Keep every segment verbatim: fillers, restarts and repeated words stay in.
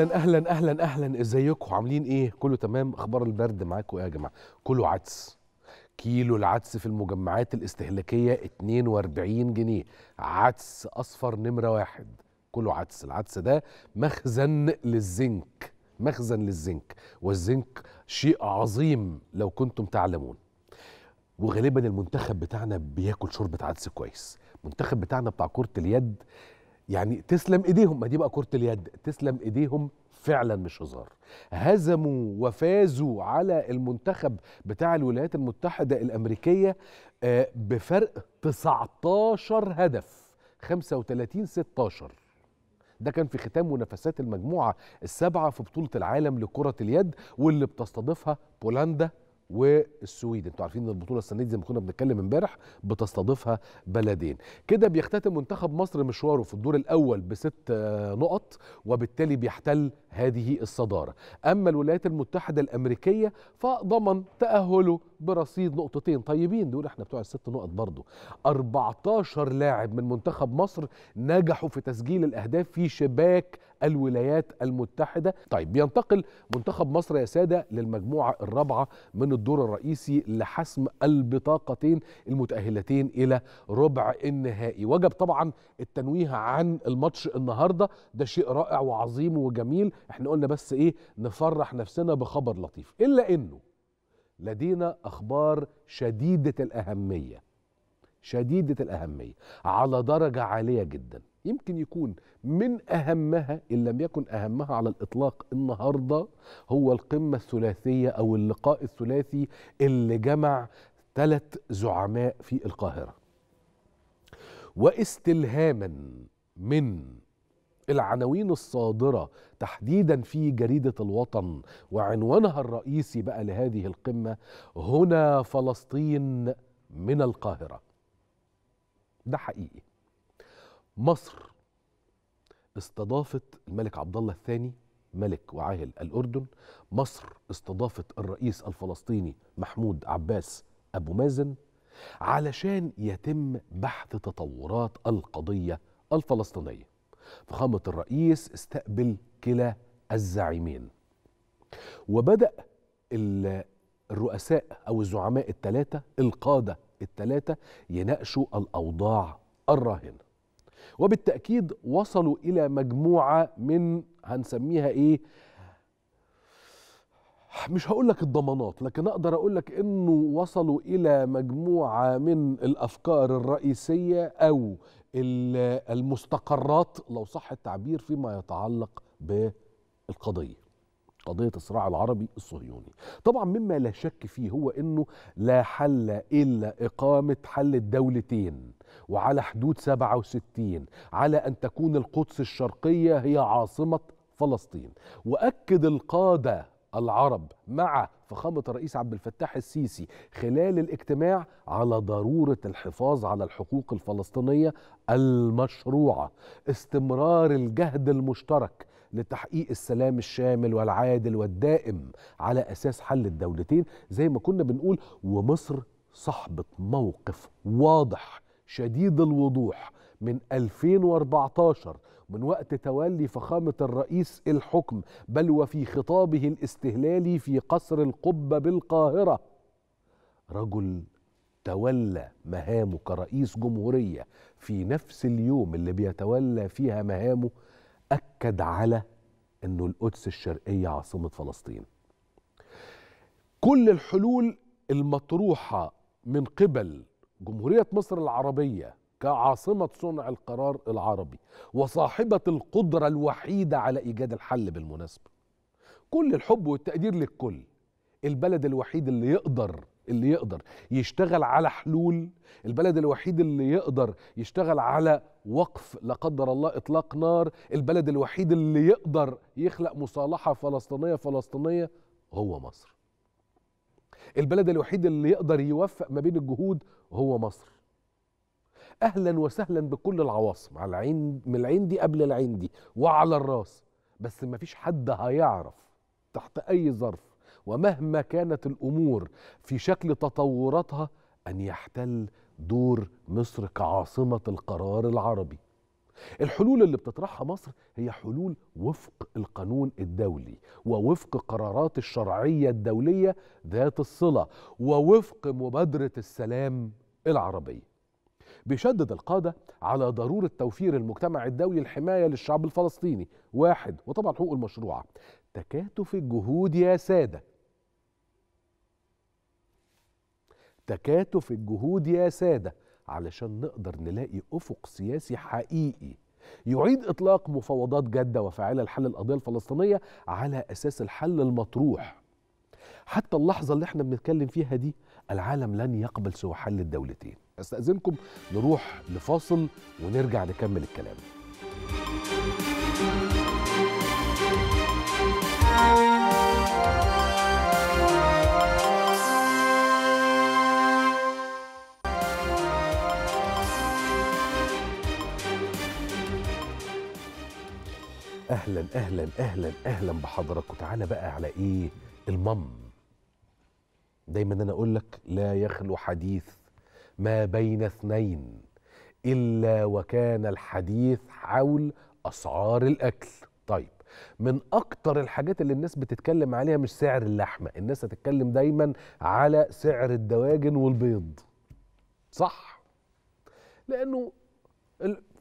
اهلا اهلا اهلا اهلا، ازيكم؟ عاملين ايه؟ كله تمام؟ اخبار البرد معاكم ايه يا جماعه؟ كله عدس. كيلو العدس في المجمعات الاستهلاكيه اتنين واربعين جنيه، عدس اصفر نمره واحد، كله عدس. العدس ده مخزن للزنك، مخزن للزنك، والزنك شيء عظيم لو كنتم تعلمون. وغالبا المنتخب بتاعنا بياكل شوربه عدس كويس. المنتخب بتاعنا بتاع كرة اليد يعني تسلم ايديهم، ما دي بقى كرة اليد، تسلم ايديهم فعلا، مش هزار. هزموا وفازوا على المنتخب بتاع الولايات المتحدة الأمريكية بفرق تسعتاشر هدف، خمسة وتلاتين ستاشر. ده كان في ختام منافسات المجموعة السابعة في بطولة العالم لكرة اليد واللي بتستضيفها بولندا والسويد. انتوا عارفين ان البطوله السنه دي زي ما كنا بنتكلم امبارح بتستضيفها بلدين. كده بيختتم منتخب مصر مشواره في الدور الاول بست نقط، وبالتالي بيحتل هذه الصداره. اما الولايات المتحده الامريكيه فضمن تاهله برصيد نقطتين. طيبين دول، احنا بتوع الست نقط برضو. اربعتاشر لاعب من منتخب مصر نجحوا في تسجيل الاهداف في شباك الولايات المتحدة. طيب، بينتقل منتخب مصر يا سادة للمجموعة الرابعة من الدور الرئيسي لحسم البطاقتين المتأهلتين إلى ربع النهائي. وجب طبعا التنويه عن الماتش النهاردة، ده شيء رائع وعظيم وجميل. احنا قلنا بس ايه، نفرح نفسنا بخبر لطيف، إلا إنه لدينا أخبار شديدة الأهمية، شديدة الأهمية على درجة عالية جداً، يمكن يكون من أهمها إن لم يكن أهمها على الإطلاق. النهاردة هو القمة الثلاثية أو اللقاء الثلاثي اللي جمع ثلاث زعماء في القاهرة، واستلهاما من العناوين الصادرة تحديدا في جريدة الوطن وعنوانها الرئيسي بقى لهذه القمة هنا فلسطين من القاهرة. ده حقيقي. مصر استضافت الملك عبد الله الثاني ملك وعاهل الأردن، مصر استضافت الرئيس الفلسطيني محمود عباس أبو مازن علشان يتم بحث تطورات القضية الفلسطينية. فخامة الرئيس استقبل كلا الزعيمين، وبدأ الرؤساء أو الزعماء الثلاثة، القادة الثلاثة، يناقشوا الأوضاع الراهنة. وبالتأكيد وصلوا إلى مجموعة من هنسميها إيه، مش هقول لك الضمانات، لكن أقدر أقول لك إنه وصلوا إلى مجموعة من الأفكار الرئيسية أو المستقرات لو صح التعبير فيما يتعلق بالقضية، قضية الصراع العربي الصهيوني. طبعا مما لا شك فيه هو إنه لا حل إلا إقامة حل الدولتين وعلى حدود سبعة وستين، على أن تكون القدس الشرقية هي عاصمة فلسطين. وأكد القادة العرب مع فخامة الرئيس عبد الفتاح السيسي خلال الاجتماع على ضرورة الحفاظ على الحقوق الفلسطينية المشروعة، استمرار الجهد المشترك لتحقيق السلام الشامل والعادل والدائم على أساس حل الدولتين زي ما كنا بنقول. ومصر صاحبة موقف واضح شديد الوضوح من ألفين واربعتاشر، من وقت تولي فخامة الرئيس الحكم، بل وفي خطابه الاستهلالي في قصر القبة بالقاهرة. رجل تولى مهامه كرئيس جمهورية في نفس اليوم اللي بيتولى فيها مهامه أكد على أنه القدس الشرقية عاصمة فلسطين. كل الحلول المطروحة من قبل جمهورية مصر العربية كعاصمة صنع القرار العربي وصاحبة القدرة الوحيدة على إيجاد الحل، بالمناسبة كل الحب والتقدير للكل، البلد الوحيد اللي يقدر اللي يقدر يشتغل على حلول، البلد الوحيد اللي يقدر يشتغل على وقف لا قدر الله إطلاق نار، البلد الوحيد اللي يقدر يخلق مصالحة فلسطينية فلسطينية هو مصر، البلد الوحيد اللي يقدر يوفق ما بين الجهود هو مصر. أهلا وسهلا بكل العواصم، على العين، من العين دي قبل العين دي وعلى الراس، بس ما فيش حد هيعرف تحت أي ظرف ومهما كانت الأمور في شكل تطوراتها أن يحتل دور مصر كعاصمة القرار العربي. الحلول اللي بتطرحها مصر هي حلول وفق القانون الدولي ووفق قرارات الشرعية الدولية ذات الصلة ووفق مبادرة السلام العربية. بيشدد القادة على ضرورة توفير المجتمع الدولي الحماية للشعب الفلسطيني واحد، وطبعا حقوق المشروعة، تكاتف الجهود يا سادة تكاتف الجهود يا سادة علشان نقدر نلاقي أفق سياسي حقيقي يعيد إطلاق مفاوضات جادة وفاعلة لحل القضية الفلسطينية على أساس الحل المطروح. حتى اللحظة اللي احنا بنتكلم فيها دي العالم لن يقبل سوى حل الدولتين. أستأذنكم نروح لفاصل ونرجع نكمل الكلام. أهلا أهلا أهلا أهلا بحضراتكم. تعالى بقى على إيه المم. دايما أنا أقول لك لا يخلو حديث ما بين اثنين إلا وكان الحديث حول أسعار الأكل. طيب، من أكتر الحاجات اللي الناس بتتكلم عليها مش سعر اللحمة، الناس هتتكلم دايما على سعر الدواجن والبيض، صح؟ لأنه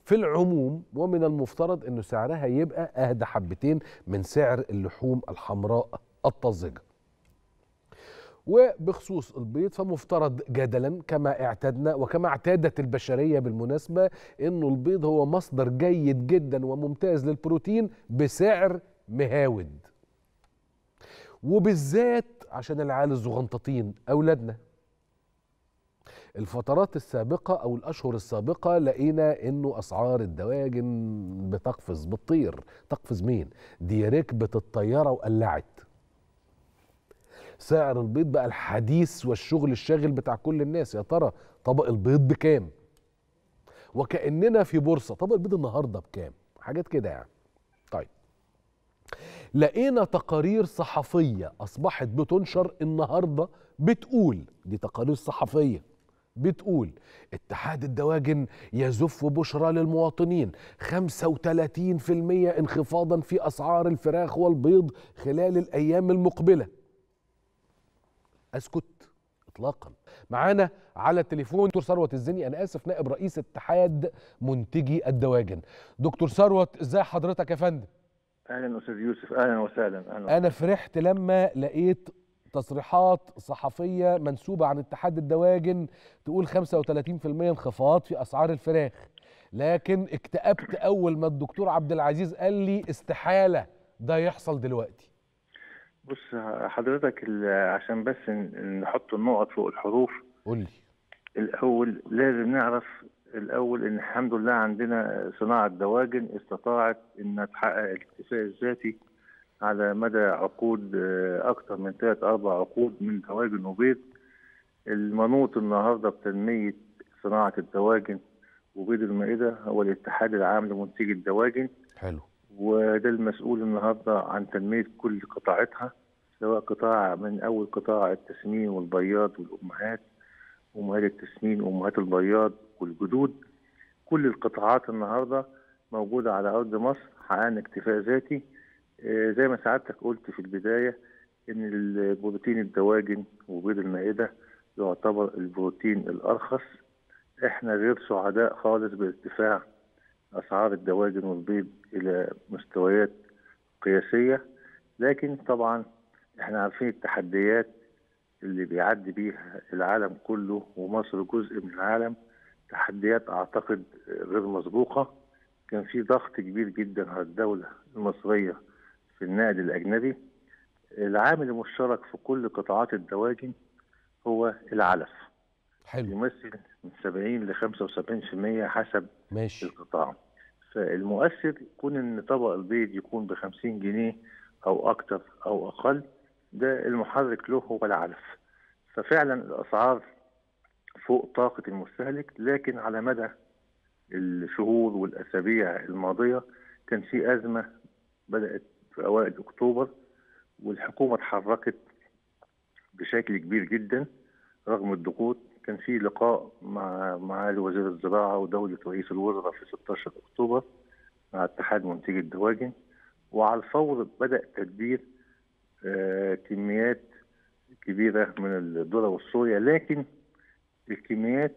في العموم ومن المفترض أنه سعرها يبقى أهدى حبتين من سعر اللحوم الحمراء الطازجة. وبخصوص البيض فمفترض جدلا كما اعتدنا وكما اعتادت البشرية بالمناسبة أنه البيض هو مصدر جيد جدا وممتاز للبروتين بسعر مهاود، وبالذات عشان العيال الزغنططين أولادنا. الفترات السابقة أو الأشهر السابقة لقينا أنه أسعار الدواجن بتقفز بتطير. تقفز مين؟ دي ركبة الطيارة وقلعت. سعر البيض بقى الحديث والشغل الشاغل بتاع كل الناس، يا ترى طبق البيض بكام؟ وكأننا في بورصة، طبق البيض النهاردة بكام؟ حاجات كده يعني. طيب، لقينا تقارير صحفية أصبحت بتنشر النهاردة بتقول، دي تقارير صحفية بتقول اتحاد الدواجن يزف بشرى للمواطنين خمسة وثلاثين بالمئة انخفاضا في أسعار الفراخ والبيض خلال الأيام المقبلة. أسكت إطلاقا. معانا على التليفون دكتور ثروت الزيني، أنا آسف، نائب رئيس اتحاد منتجي الدواجن. دكتور ثروت، إزاي حضرتك يا فندم؟ أهلا أستاذ يوسف، أهلا وسهلا. أهلا. أنا فرحت لما لقيت تصريحات صحفية منسوبة عن اتحاد الدواجن تقول خمسة وثلاثين بالمئة انخفاض في أسعار الفراخ، لكن اكتئبت أول ما الدكتور عبد العزيز قال لي استحالة ده يحصل دلوقتي. بص حضرتك، عشان بس نحط النقط فوق الحروف، قولي الأول لازم نعرف الأول إن الحمد لله عندنا صناعة دواجن استطاعت إنها تحقق الاكتفاء الذاتي على مدى عقود، أكثر من ثلاث أربع عقود من دواجن وبيض. المنوط النهارده بتنمية صناعة الدواجن وبيض المائدة هو الاتحاد العام لمنتجي الدواجن. حلو. وده المسؤول النهارده عن تنمية كل قطاعتها، سواء قطاع من أول قطاع التسمين والبياض والأمهات، أمهات التسمين وأمهات البياض والجدود. كل القطاعات النهارده موجودة على أرض مصر، حققنا اكتفاء ذاتي. زي ما سعادتك قلت في البداية إن البروتين الدواجن وبيض المائدة يعتبر البروتين الأرخص. إحنا غير سعداء خالص بارتفاع أسعار الدواجن والبيض إلى مستويات قياسية، لكن طبعا إحنا عارفين التحديات اللي بيعدي بيها العالم كله ومصر جزء من العالم، تحديات أعتقد غير مسبوقة. كان في ضغط كبير جدا على الدولة المصرية في النقد الأجنبي. العامل المشترك في كل قطاعات الدواجن هو العلف. حلو. يمثل من سبعين ل خمسة وسبعين بالمئة حسب ماشي القطاع. فالمؤثر يكون إن طبق البيض يكون ب خمسين جنيه أو أكتر أو أقل، ده المحرك له هو العلف. ففعلا الأسعار فوق طاقة المستهلك، لكن على مدى الشهور والأسابيع الماضية كان في أزمة بدأت في أوائل أكتوبر، والحكومة اتحركت بشكل كبير جدا رغم الضغوط كان في لقاء مع معالي وزير الزراعه ودوله رئيس الوزراء في ستة عشر أكتوبر مع اتحاد منتجي الدواجن، وعلى الفور بدا تدبير كميات كبيره من الذره والصويا، لكن الكميات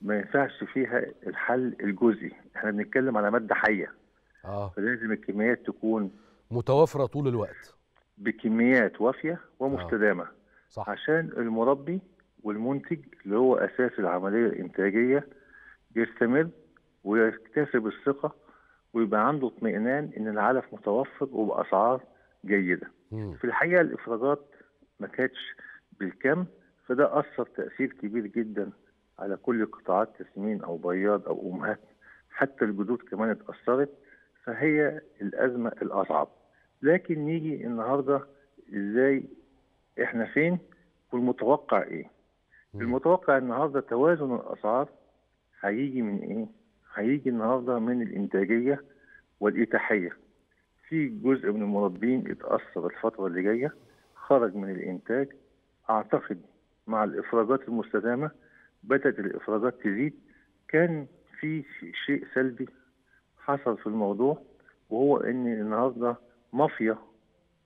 ما ينفعش فيها الحل الجزئي، احنا بنتكلم على ماده حيه. اه فلازم الكميات تكون متوافره طول الوقت بكميات وافيه ومستدامه. آه. صح. عشان المربي والمنتج اللي هو اساس العمليه الانتاجيه يستمر ويكتسب الثقه ويبقى عنده اطمئنان ان العلف متوفر وباسعار جيده. مم. في الحقيقه الافراجات ما كانتش بالكم، فده اثر تاثير كبير جدا على كل قطاعات تسمين او بياض او امهات، حتى الجدود كمان اتاثرت، فهي الازمه الاصعب. لكن نيجي النهارده ازاي، احنا فين والمتوقع ايه؟ المتوقع النهارده توازن الاسعار هيجي من ايه؟ هيجي النهارده من الانتاجيه والاتاحيه. في جزء من المربين اتاثر الفتره اللي جايه، خرج من الانتاج. اعتقد مع الافراجات المستدامه بدات الافراجات تزيد. كان في شيء سلبي حصل في الموضوع، وهو ان النهارده مافيا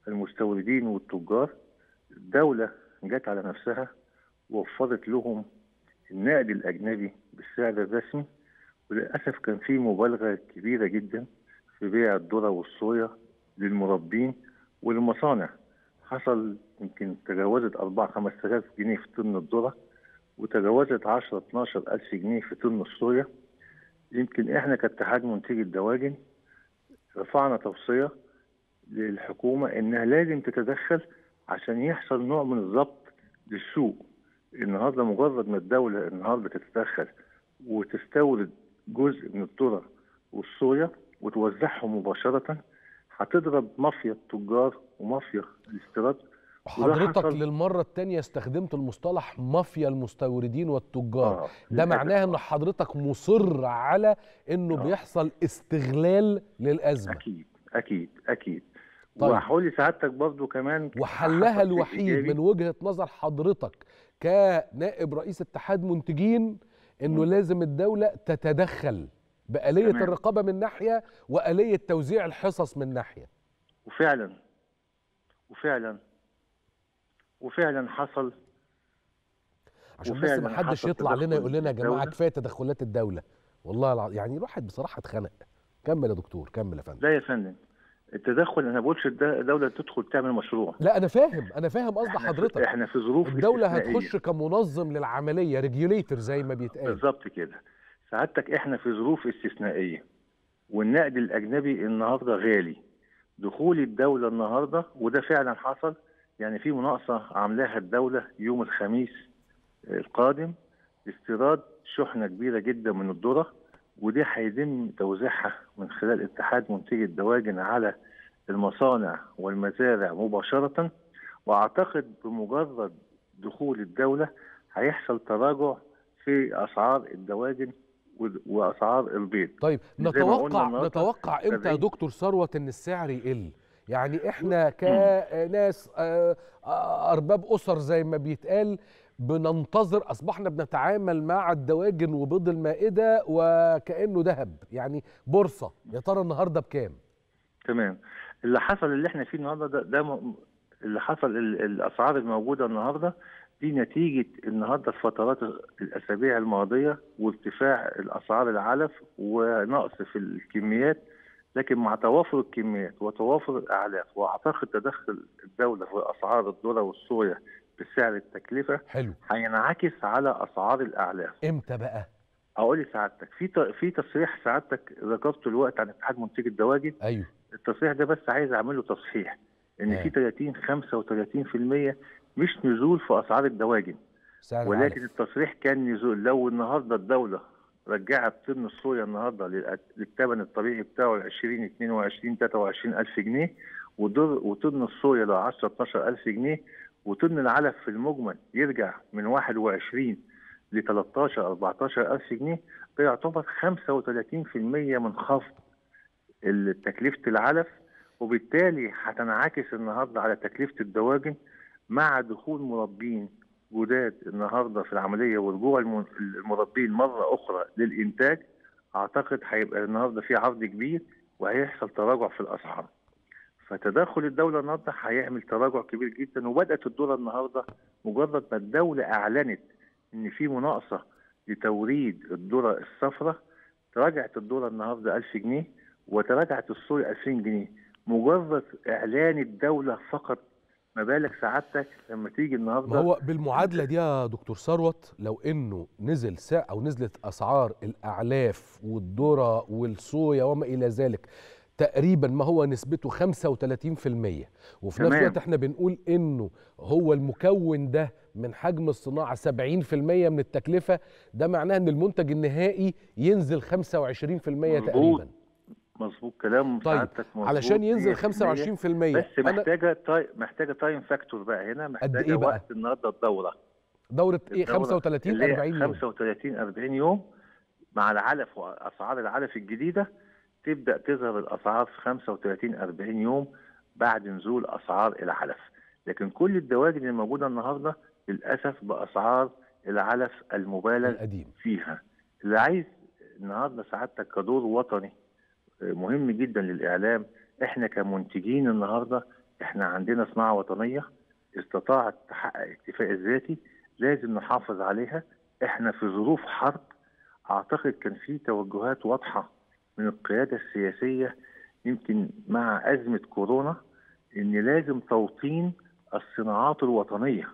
المستوردين والتجار، الدوله جت على نفسها ووفرت لهم النقد الاجنبي بالسعر الرسمي، وللاسف كان في مبالغه كبيره جدا في بيع الذره والصويا للمربين والمصانع. حصل يمكن تجاوزت أربعة خمسة آلاف جنيه في طن الذره، وتجاوزت عشرة اتناشر ألف جنيه في طن الصويا. يمكن احنا كاتحاد منتجي الدواجن رفعنا توصيه للحكومه انها لازم تتدخل عشان يحصل نوع من الضبط للسوق. النهارده مجرد ما الدوله النهارده تتدخل وتستورد جزء من الذره والصويا وتوزعهم مباشره، هتضرب مافيا التجار ومافيا الاستيراد. حضرتك للمره الثانيه استخدمت المصطلح مافيا المستوردين والتجار. آه. ده معناه ان حضرتك مصر على انه آه. بيحصل استغلال للازمه. اكيد اكيد اكيد. طيب. وهقول لسعادتك برضه كمان وحلها الوحيد من وجهه نظر حضرتك كنائب رئيس اتحاد منتجين انه م. لازم الدوله تتدخل بآلية تمام. الرقابه من ناحيه وآلية توزيع الحصص من ناحيه. وفعلا وفعلا وفعلا حصل، عشان وفعلا بس ما حدش يطلع لنا يقول لنا يا جماعه كفايه تدخلات الدوله. والله العظيم يعني الواحد بصراحه اتخنق. كمل يا دكتور، كمل يا فندم. لا يا فندم، التدخل انا ما بقولش الدوله تدخل تعمل مشروع، لا انا فاهم، انا فاهم قصد حضرتك. احنا في ظروف الدوله هتخش كمنظم للعمليه، ريجيوليتر زي ما بيتقال. بالظبط كده سعادتك. احنا في ظروف استثنائيه، والنقد الاجنبي النهارده غالي. دخول الدوله النهارده، وده فعلا حصل، يعني في مناقصه عاملاها الدوله يوم الخميس القادم لاستيراد شحنه كبيره جدا من الذره، ودي هيتم توزيعها من خلال اتحاد منتجي الدواجن على المصانع والمزارع مباشرة. واعتقد بمجرد دخول الدولة هيحصل تراجع في اسعار الدواجن واسعار البيض. طيب نتوقع نتوقع امتى يا دكتور ثروت ان السعر يقل؟ يعني احنا كناس ارباب اسر زي ما بيتقال بننتظر، اصبحنا بنتعامل مع الدواجن وبيض المائده وكانه ذهب، يعني بورصه. يا ترى النهارده بكام؟ تمام. اللي حصل اللي احنا فيه النهارده ده, ده م... اللي حصل الاسعار الموجوده النهارده دي نتيجه النهارده الفترات الاسابيع الماضيه وارتفاع الاسعار العلف ونقص في الكميات، لكن مع توافر الكميات وتوافر الاعلاف واعتقد تدخل الدوله في اسعار الذره والصويا بسعر التكلفه هينعكس على اسعار الاعلاف. امتى بقى؟ اقول لسعادتك في في تصريح سعادتك ذكرته الوقت عن اتحاد منتجي الدواجن. ايوه. التصريح ده بس عايز اعمل له تصحيح ان آه. في تلاتين خمسة وتلاتين في المية مش نزول في اسعار الدواجن، ولكن العلف. التصريح كان نزول. لو النهارده الدوله رجعت طن الصويا النهارده للثمن الطبيعي بتاعه عشرين اتنين وعشرين تلاتة وعشرين ألف جنيه، وطن الصويا ل عشرة اتناشر ألف جنيه، وطن العلف في المجمل يرجع من واحد وعشرين ل تلتاشر اربعتاشر ألف جنيه، ده يعتبر خمسة وتلاتين في المية من خفض تكلفة العلف، وبالتالي هتنعكس النهارده على تكلفة الدواجن مع دخول مربين جداد النهارده في العمليه ورجوع المربين مره اخرى للانتاج، اعتقد هيبقى النهارده في عرض كبير وهيحصل تراجع في الاسعار. فتدخل الدوله النهارده هيعمل تراجع كبير جدا، وبدات الدولار النهارده مجرد ما الدوله اعلنت ان في مناقصه لتوريد الذره الصفراء تراجعت الدولار النهارده ألف جنيه وتراجعت السوري ألفين جنيه، مجرد اعلان الدوله فقط. ما بالك سعادتك لما تيجي النهارده؟ هو بالمعادله دي يا دكتور ثروت، لو انه نزل سعر او نزلت اسعار الاعلاف والذره والصويا وما الى ذلك تقريبا ما هو نسبته خمسة وثلاثين بالمئة، وفي نفس الوقت احنا بنقول انه هو المكون ده من حجم الصناعه سبعين بالمئة من التكلفه، ده معناه ان المنتج النهائي ينزل خمسة وعشرين بالمئة تقريبا. مظبوط كلام سعادتك. طيب علشان ينزل خمسة وعشرين بالمئة بس محتاجه تاي... محتاجه تايم فاكتور بقى هنا، محتاجه إيه بقى؟ وقت النهارده الدوره دوره ايه، خمسة وثلاثين أربعين يوم خمسة وثلاثين أربعين يوم مع العلف واسعار العلف الجديده تبدا تظهر الاسعار في خمسة وثلاثين أربعين يوم بعد نزول اسعار العلف. لكن كل الدواجن اللي موجوده النهارده للاسف باسعار العلف المبالغ القديم فيها. اللي عايز النهارده سعادتك كدور وطني مهم جدا للاعلام، احنا كمنتجين النهارده احنا عندنا صناعه وطنيه استطاعت تحقق الاكتفاء الذاتي، لازم نحافظ عليها. احنا في ظروف حرب، اعتقد كان في توجهات واضحه من القياده السياسيه يمكن مع ازمه كورونا ان لازم توطين الصناعات الوطنيه.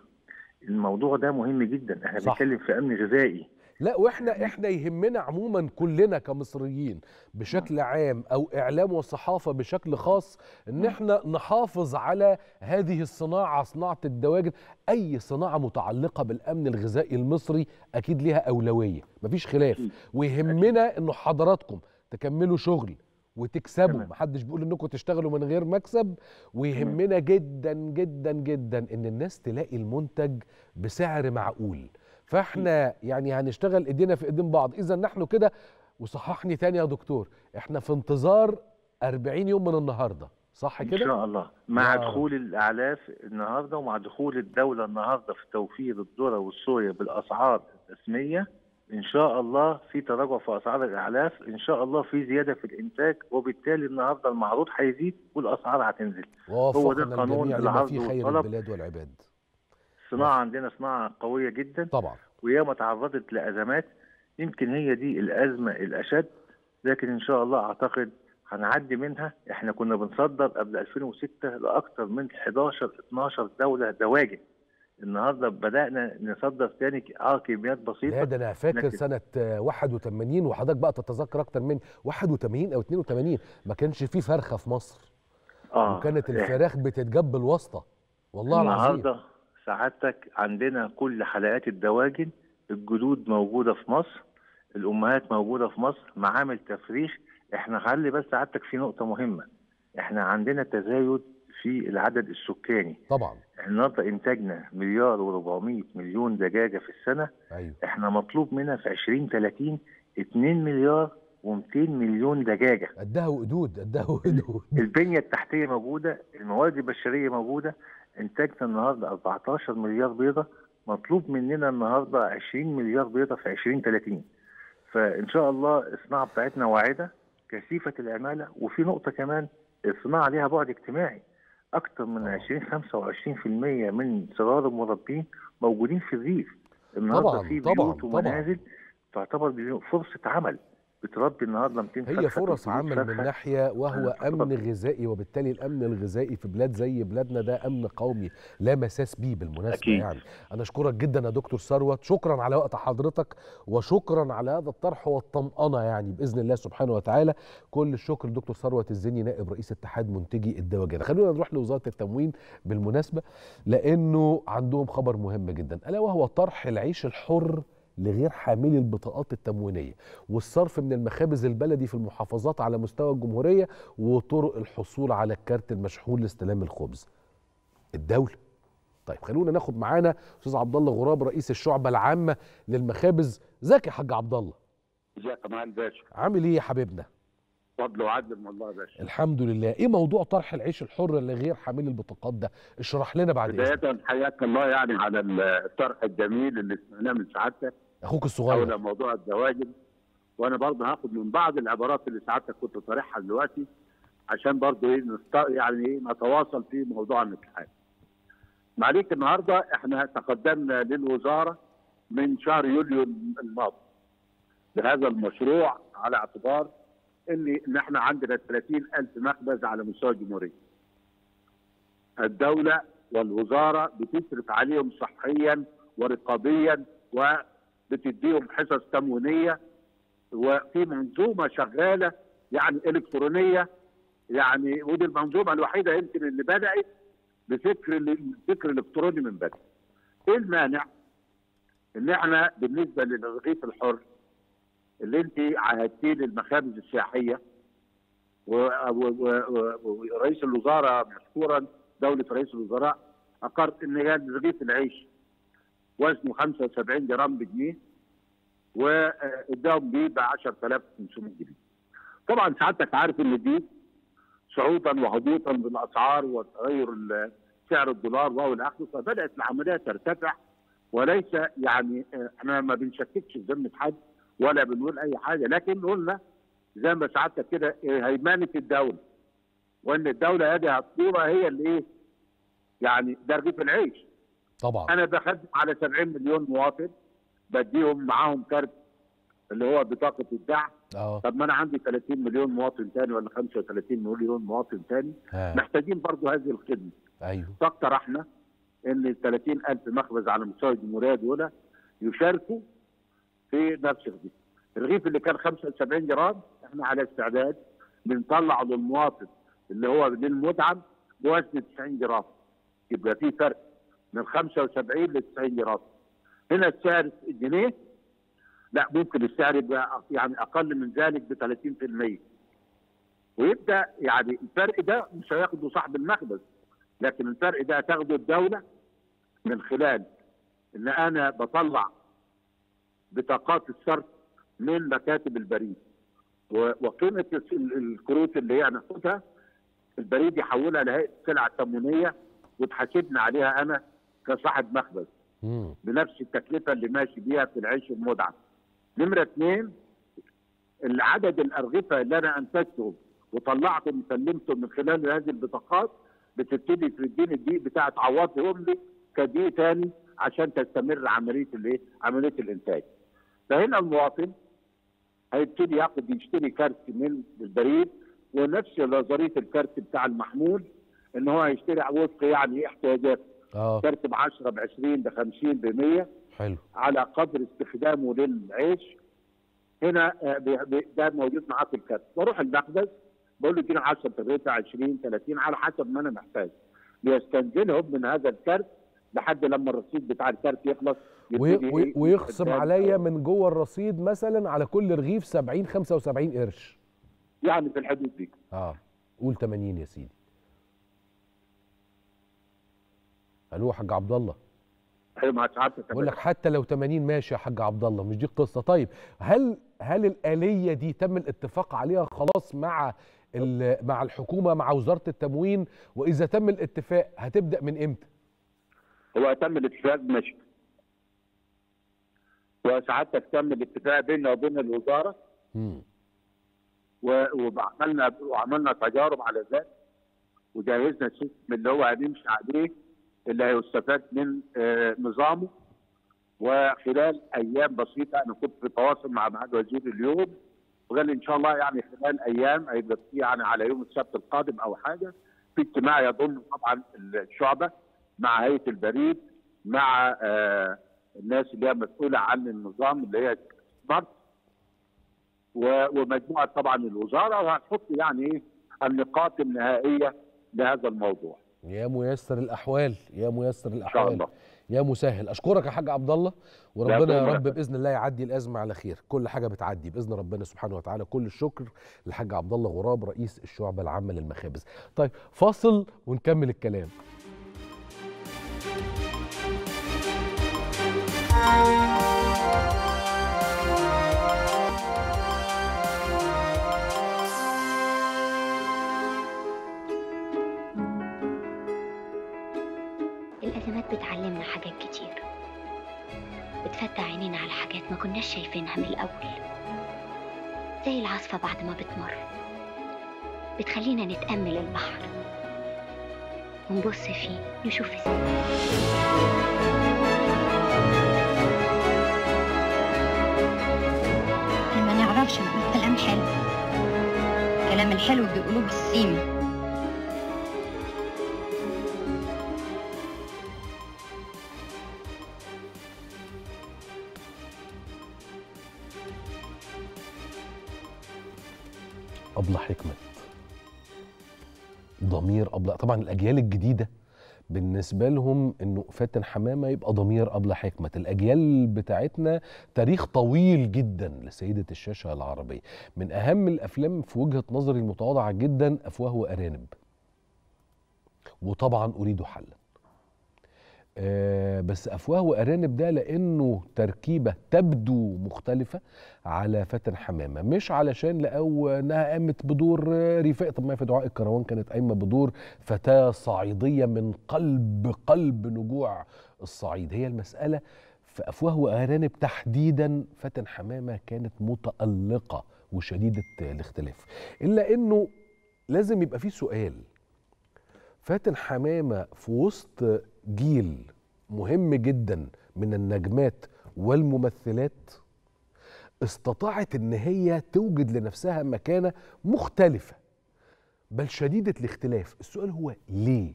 الموضوع ده مهم جدا، احنا بنتكلم في امن غذائي. لا واحنا احنا يهمنا عموما كلنا كمصريين بشكل عام او اعلام وصحافه بشكل خاص ان احنا نحافظ على هذه الصناعه، صناعه الدواجن، اي صناعه متعلقه بالامن الغذائي المصري اكيد لها اولويه، مفيش خلاف، ويهمنا انه حضراتكم تكملوا شغل وتكسبوا، محدش بيقول انكم تشتغلوا من غير مكسب، ويهمنا جدا جدا جدا ان الناس تلاقي المنتج بسعر معقول. فاحنا يعني هنشتغل ايدينا في ايدين بعض، اذا نحن كده، وصححني تاني يا دكتور، احنا في انتظار أربعين يوم من النهارده، صح كده؟ ان شاء الله، مع آه. دخول الاعلاف النهارده ومع دخول الدوله النهارده في توفير الذره والصويا بالاسعار الرسميه، ان شاء الله في تراجع في اسعار الاعلاف، ان شاء الله في زياده في الانتاج، وبالتالي النهارده المعروض هيزيد والاسعار هتنزل. هو ده قانون العرض والطلب. البلاد والعباد. الصناعة عندنا صناعة قوية جدا طبعا، وياما تعرضت لأزمات، يمكن هي دي الأزمة الأشد، لكن إن شاء الله أعتقد هنعدي منها. إحنا كنا بنصدر قبل ألفين وستة لأكثر من إحدى عشرة اتناشر دولة دواجن، النهارده بدأنا نصدر تاني أه كميات بسيطة. لا ده أنا فاكر نكتب. سنة واحد وثمانين وحضرتك بقى تتذكر أكثر من واحد وثمانين أو اتنين وثمانين ما كانش فيه فرخة في مصر، آه وكانت الفراخ بتتجاب بالواسطة، والله العظيم. سعادتك عندنا كل حلقات الدواجن، الجدود موجودة في مصر، الأمهات موجودة في مصر، معامل تفريخ. احنا خلي بس سعادتك في نقطة مهمة، احنا عندنا تزايد في العدد السكاني طبعا. احنا النهارده انتاجنا مليار وربعمية مليون دجاجة في السنة. أيوه. احنا مطلوب منها في عشرين تلاتين اتنين مليار ومئتين مليون دجاجة. قدها وقدود، قدها وقدود. البنية التحتية موجودة، الموارد البشرية موجودة، انتاجنا النهارده أربعتاشر مليار بيضه، مطلوب مننا النهارده عشرين مليار بيضه في عشرين تلاتين. فان شاء الله الصناعه بتاعتنا واعده، كثيفه العماله، وفي نقطه كمان الصناعه ليها بعد اجتماعي. اكثر من عشرين خمسة وعشرين بالمئة من صغار المربين موجودين في الريف. النهارده في بيوت ومنازل تعتبر فرصه عمل بتربي النهارده مئتين فرخة. هي فرص عمل من ناحيه، وهو امن غذائي، وبالتالي الامن الغذائي في بلاد زي بلادنا ده امن قومي لا مساس بيه بالمناسبه. أكيد. يعني انا اشكرك جدا يا دكتور ثروت، شكرا على وقت حضرتك وشكرا على هذا الطرح والطمأنه، يعني باذن الله سبحانه وتعالى كل الشكر لدكتور ثروت الزيني نائب رئيس اتحاد منتجي الدواجن. خلونا نروح لوزاره التموين بالمناسبه، لانه عندهم خبر مهم جدا، الا وهو طرح العيش الحر لغير حاملي البطاقات التموينيه، والصرف من المخابز البلدي في المحافظات على مستوى الجمهوريه، وطرق الحصول على الكارت المشحون لاستلام الخبز. الدوله. طيب خلونا ناخد معانا استاذ عبد الله غراب رئيس الشعبه العامه للمخابز. ازيك يا حاج عبد الله؟ ازيك يا معالي الباشا؟ عامل ايه يا حبيبنا؟ فضل وعدل والله يا باشا. الحمد لله. ايه موضوع طرح العيش الحر لغير حامل البطاقات ده؟ اشرح لنا بعد اذنك. بداية حياك الله يعني على الطرح الجميل اللي سمعناه من سعادتك اخوك الصغير حول موضوع الدواجن، وانا برضه هاخد من بعض العبارات اللي سعادتك كنت طارحها دلوقتي عشان برضه ايه يعني ايه نتواصل في موضوع الامتحان. معليك النهارده احنا تقدمنا للوزاره من شهر يوليو الماضي بهذا المشروع على اعتبار ان ان احنا عندنا ثلاثين ألف مخبز على مستوى الجمهوريه. الدوله والوزاره بتصرف عليهم صحيا ورقابيا وبتديهم حصص تموينيه وفي منظومه شغاله يعني الكترونيه يعني، ودي المنظومه الوحيده يمكن اللي بدات بفكر الفكر الالكتروني من بدري. ايه المانع؟ ان احنا بالنسبه للرغيف الحر اللي انت عهدتيه للمخابز السياحيه ورئيس الوزاره مشكورا دوله رئيس الوزراء اقرت ان هي رغيف العيش وزنه خمسة وسبعين جرام بجنيه واداهم بيه ب عشرة آلاف وخمسمائة جنيه. طبعا سعادتك عارف ان دي صعودا وهبوطا بالاسعار وتغير سعر الدولار والى اخره، فبدات العمليه ترتفع وليس يعني احنا ما بنشككش في ذمه حد ولا بنقول اي حاجه، لكن قلنا زي ما سعادتك كده هيمنه الدوله وان الدوله هذه الصوره هي اللي ايه يعني ده رغيف العيش. طبعا انا بخدم على سبعين مليون مواطن بديهم معاهم كارت اللي هو بطاقه الدعم. أوه. طب ما انا عندي ثلاثين مليون مواطن ثاني ولا خمسة وثلاثين مليون مواطن ثاني محتاجين برضه هذه الخدمه. ايوه فاقترحنا ان ال ثلاثين ألف مخبز على مستوى الجمهوريه دول يشاركوا في نفس الرغيف. الرغيف اللي كان خمسة وسبعين جرام احنا على استعداد بنطلع للمواطن اللي هو للمدعم بوزن تسعين جرام. يبقى في فرق من خمسة وسبعين ل تسعين جرام. هنا السعر جنيه، لا ممكن السعر يبقى يعني اقل من ذلك ب ثلاثين بالمئة. ويبدا يعني الفرق ده مش هياخده صاحب المخبز، لكن الفرق ده هتاخده الدوله من خلال ان انا بطلع بطاقات الصرف من مكاتب البريد وقيمه الكروت اللي هي هناخدها البريد يحولها لهيئه السلع التموينيه وتحاسبنا عليها انا كصاحب مخبز بنفس التكلفه اللي ماشي بيها في العيش المدعم. نمره اثنين العدد الارغفه اللي انا انتجتهم وطلعتهم وسلمتهم من خلال هذه البطاقات بتبتدي تديني الدقيق بتاعت عوضي امي كدقيق ثاني عشان تستمر عمليه الايه؟ عمليه الانتاج. فهنا المواطن هيبتدي ياخد يشتري كارت من البريد ونفس نظريه الكارت بتاع المحمول ان هو هيشتري وفق يعني احتياجاته. اه كارت ب عشرة ب عشرين ب خمسين ب مية حلو على قدر استخدامه للعيش. هنا ده موجود معاه في الكارت. بروح المخبز بقول له اديني عشرة تبقى عشرين ثلاثين على حسب ما انا محتاج. بيستنزلهم من هذا الكارت لحد لما الرصيد بتاع الكارت يخلص وي... ويخصم عليا من جوه الرصيد مثلا على كل رغيف سبعين خمسة وسبعين قرش. يعني في الحدود دي. اه قول ثمانين يا سيدي. الو يا حاج عبد الله. ايوه مع سعادتك. بقول لك حتى لو ثمانين ماشي يا حاج عبد الله، مش دي القصه. طيب هل هل الاليه دي تم الاتفاق عليها خلاص مع مع الحكومه مع وزاره التموين؟ واذا تم الاتفاق هتبدا من امتى؟ هو تم الاتفاق ماشي. وسعادتك تم الاتفاق بيننا وبين الوزاره. امم وعملنا وعملنا تجارب على ذلك وجهزنا السيستم اللي هو هنمشي عليه اللي هيستفاد من نظامه. وخلال ايام بسيطه انا كنت في تواصل مع معالي الوزير اليوم وقال لي ان شاء الله يعني خلال ايام هيبقى في يعني على يوم السبت القادم او حاجه في اجتماع يضم طبعا الشعبه مع هيئه البريد مع الناس اللي هي مسؤوله عن النظام اللي هي سمارت ومجموعه طبعا الوزاره وهتحط يعني ايه النقاط النهائيه لهذا الموضوع. يا ميسر الاحوال يا ميسر الاحوال ان شاء الله يا مسهل. اشكرك يا حاج عبد الله وربنا يا رب باذن الله يعدي الازمه على خير. كل حاجه بتعدي باذن ربنا سبحانه وتعالى. كل الشكر للحاج عبد الله غراب رئيس الشعبه العامه للمخابز. طيب فاصل ونكمل الكلام. حاجات كتير بتفتح عينينا على حاجات ما كناش شايفينها من الأول، زي العاصفة بعد ما بتمر بتخلينا نتأمل البحر ونبص فيه نشوف اللي ما نعرفش نقول كلام حلو. كلام الحلو بيقولوه بالسيمة. أبلة حكمت ضمير أبلة، طبعا الأجيال الجديدة بالنسبة لهم إنه فاتن حمامة يبقى ضمير أبلة حكمت. الأجيال بتاعتنا تاريخ طويل جدا لسيدة الشاشة العربية. من أهم الأفلام في وجهة نظري المتواضعة جدا أفواه وأرانب، وطبعا أريد حلا. أه بس أفواه وأرانب ده لأنه تركيبة تبدو مختلفة على فاتن حمامة، مش علشان لقوا أنها قامت بدور رفاق. طب ما في دعاء الكروان كانت قايمة بدور فتاة صعيدية من قلب قلب نجوع الصعيد. هي المسألة في أفواه وأرانب تحديدا فاتن حمامة كانت متألقة وشديدة الاختلاف، إلا أنه لازم يبقى فيه سؤال. فاتن حمامة في وسط جيل مهم جدا من النجمات والممثلات استطاعت ان هي توجد لنفسها مكانة مختلفة بل شديدة الاختلاف. السؤال هو ليه؟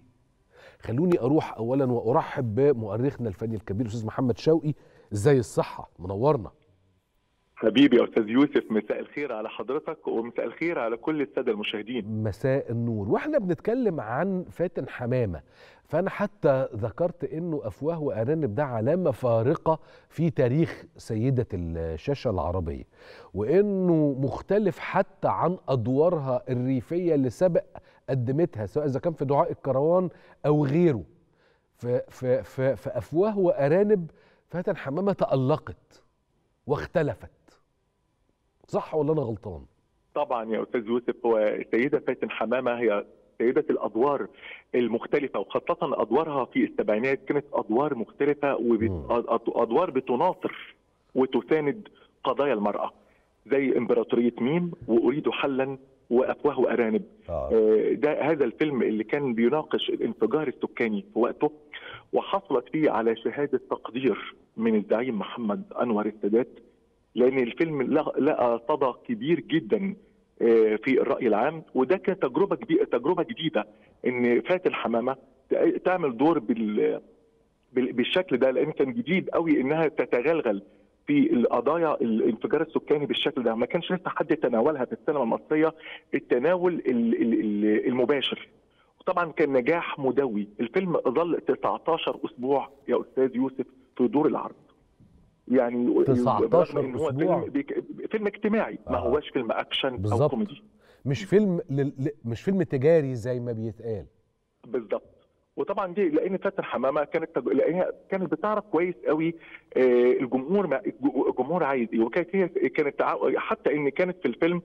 خلوني اروح اولا وارحب بمؤرخنا الفني الكبير الاستاذ محمد شوقي. ازاي الصحة؟ منورنا حبيبي يا استاذ يوسف. مساء الخير على حضرتك ومساء الخير على كل الساده المشاهدين. مساء النور. واحنا بنتكلم عن فاتن حمامه، فانا حتى ذكرت انه افواه وارانب ده علامه فارقه في تاريخ سيده الشاشه العربيه، وانه مختلف حتى عن ادوارها الريفيه اللي سبق قدمتها، سواء اذا كان في دعاء الكروان او غيره. في في في, في افواه وارانب فاتن حمامه تألقت واختلفت. صح ولا انا غلطان؟ طبعا يا استاذ يوسف، والسيده فاتن حمامه هي سيده الادوار المختلفه، وخاصه ادوارها في السبعينات كانت ادوار مختلفه وادوار بتناصر وتساند قضايا المراه، زي امبراطوريه ميم واريد حلا وافواه وارانب. آه. ده هذا الفيلم اللي كان بيناقش الانفجار السكاني في وقته، وحصلت فيه على شهاده تقدير من الزعيم محمد انور السادات، لأن الفيلم لقى صدى كبير جدا في الرأي العام. وده كانت تجربة تجربة جديدة إن فاتن حمامة تعمل دور بالشكل ده، لأن كان جديد قوي إنها تتغلغل في القضايا الانفجار السكاني بالشكل ده. ما كانش لسه حد تناولها في السينما المصرية التناول المباشر. وطبعا كان نجاح مدوي. الفيلم ظل تسعتاشر أسبوع يا أستاذ يوسف في دور العرض. يعني تسعتاشر هو أسبوع. فيلم, فيلم اجتماعي. آه. ما هواش فيلم اكشن بالزبط. او كوميدي، مش فيلم ل... مش فيلم تجاري زي ما بيتقال بالظبط. وطبعا دي لان فاتن حمامه كانت تج... لانها كانت بتعرف كويس قوي الجمهور ما... الجمهور عايز ايه، وكانت هي كانت حتى ان كانت في الفيلم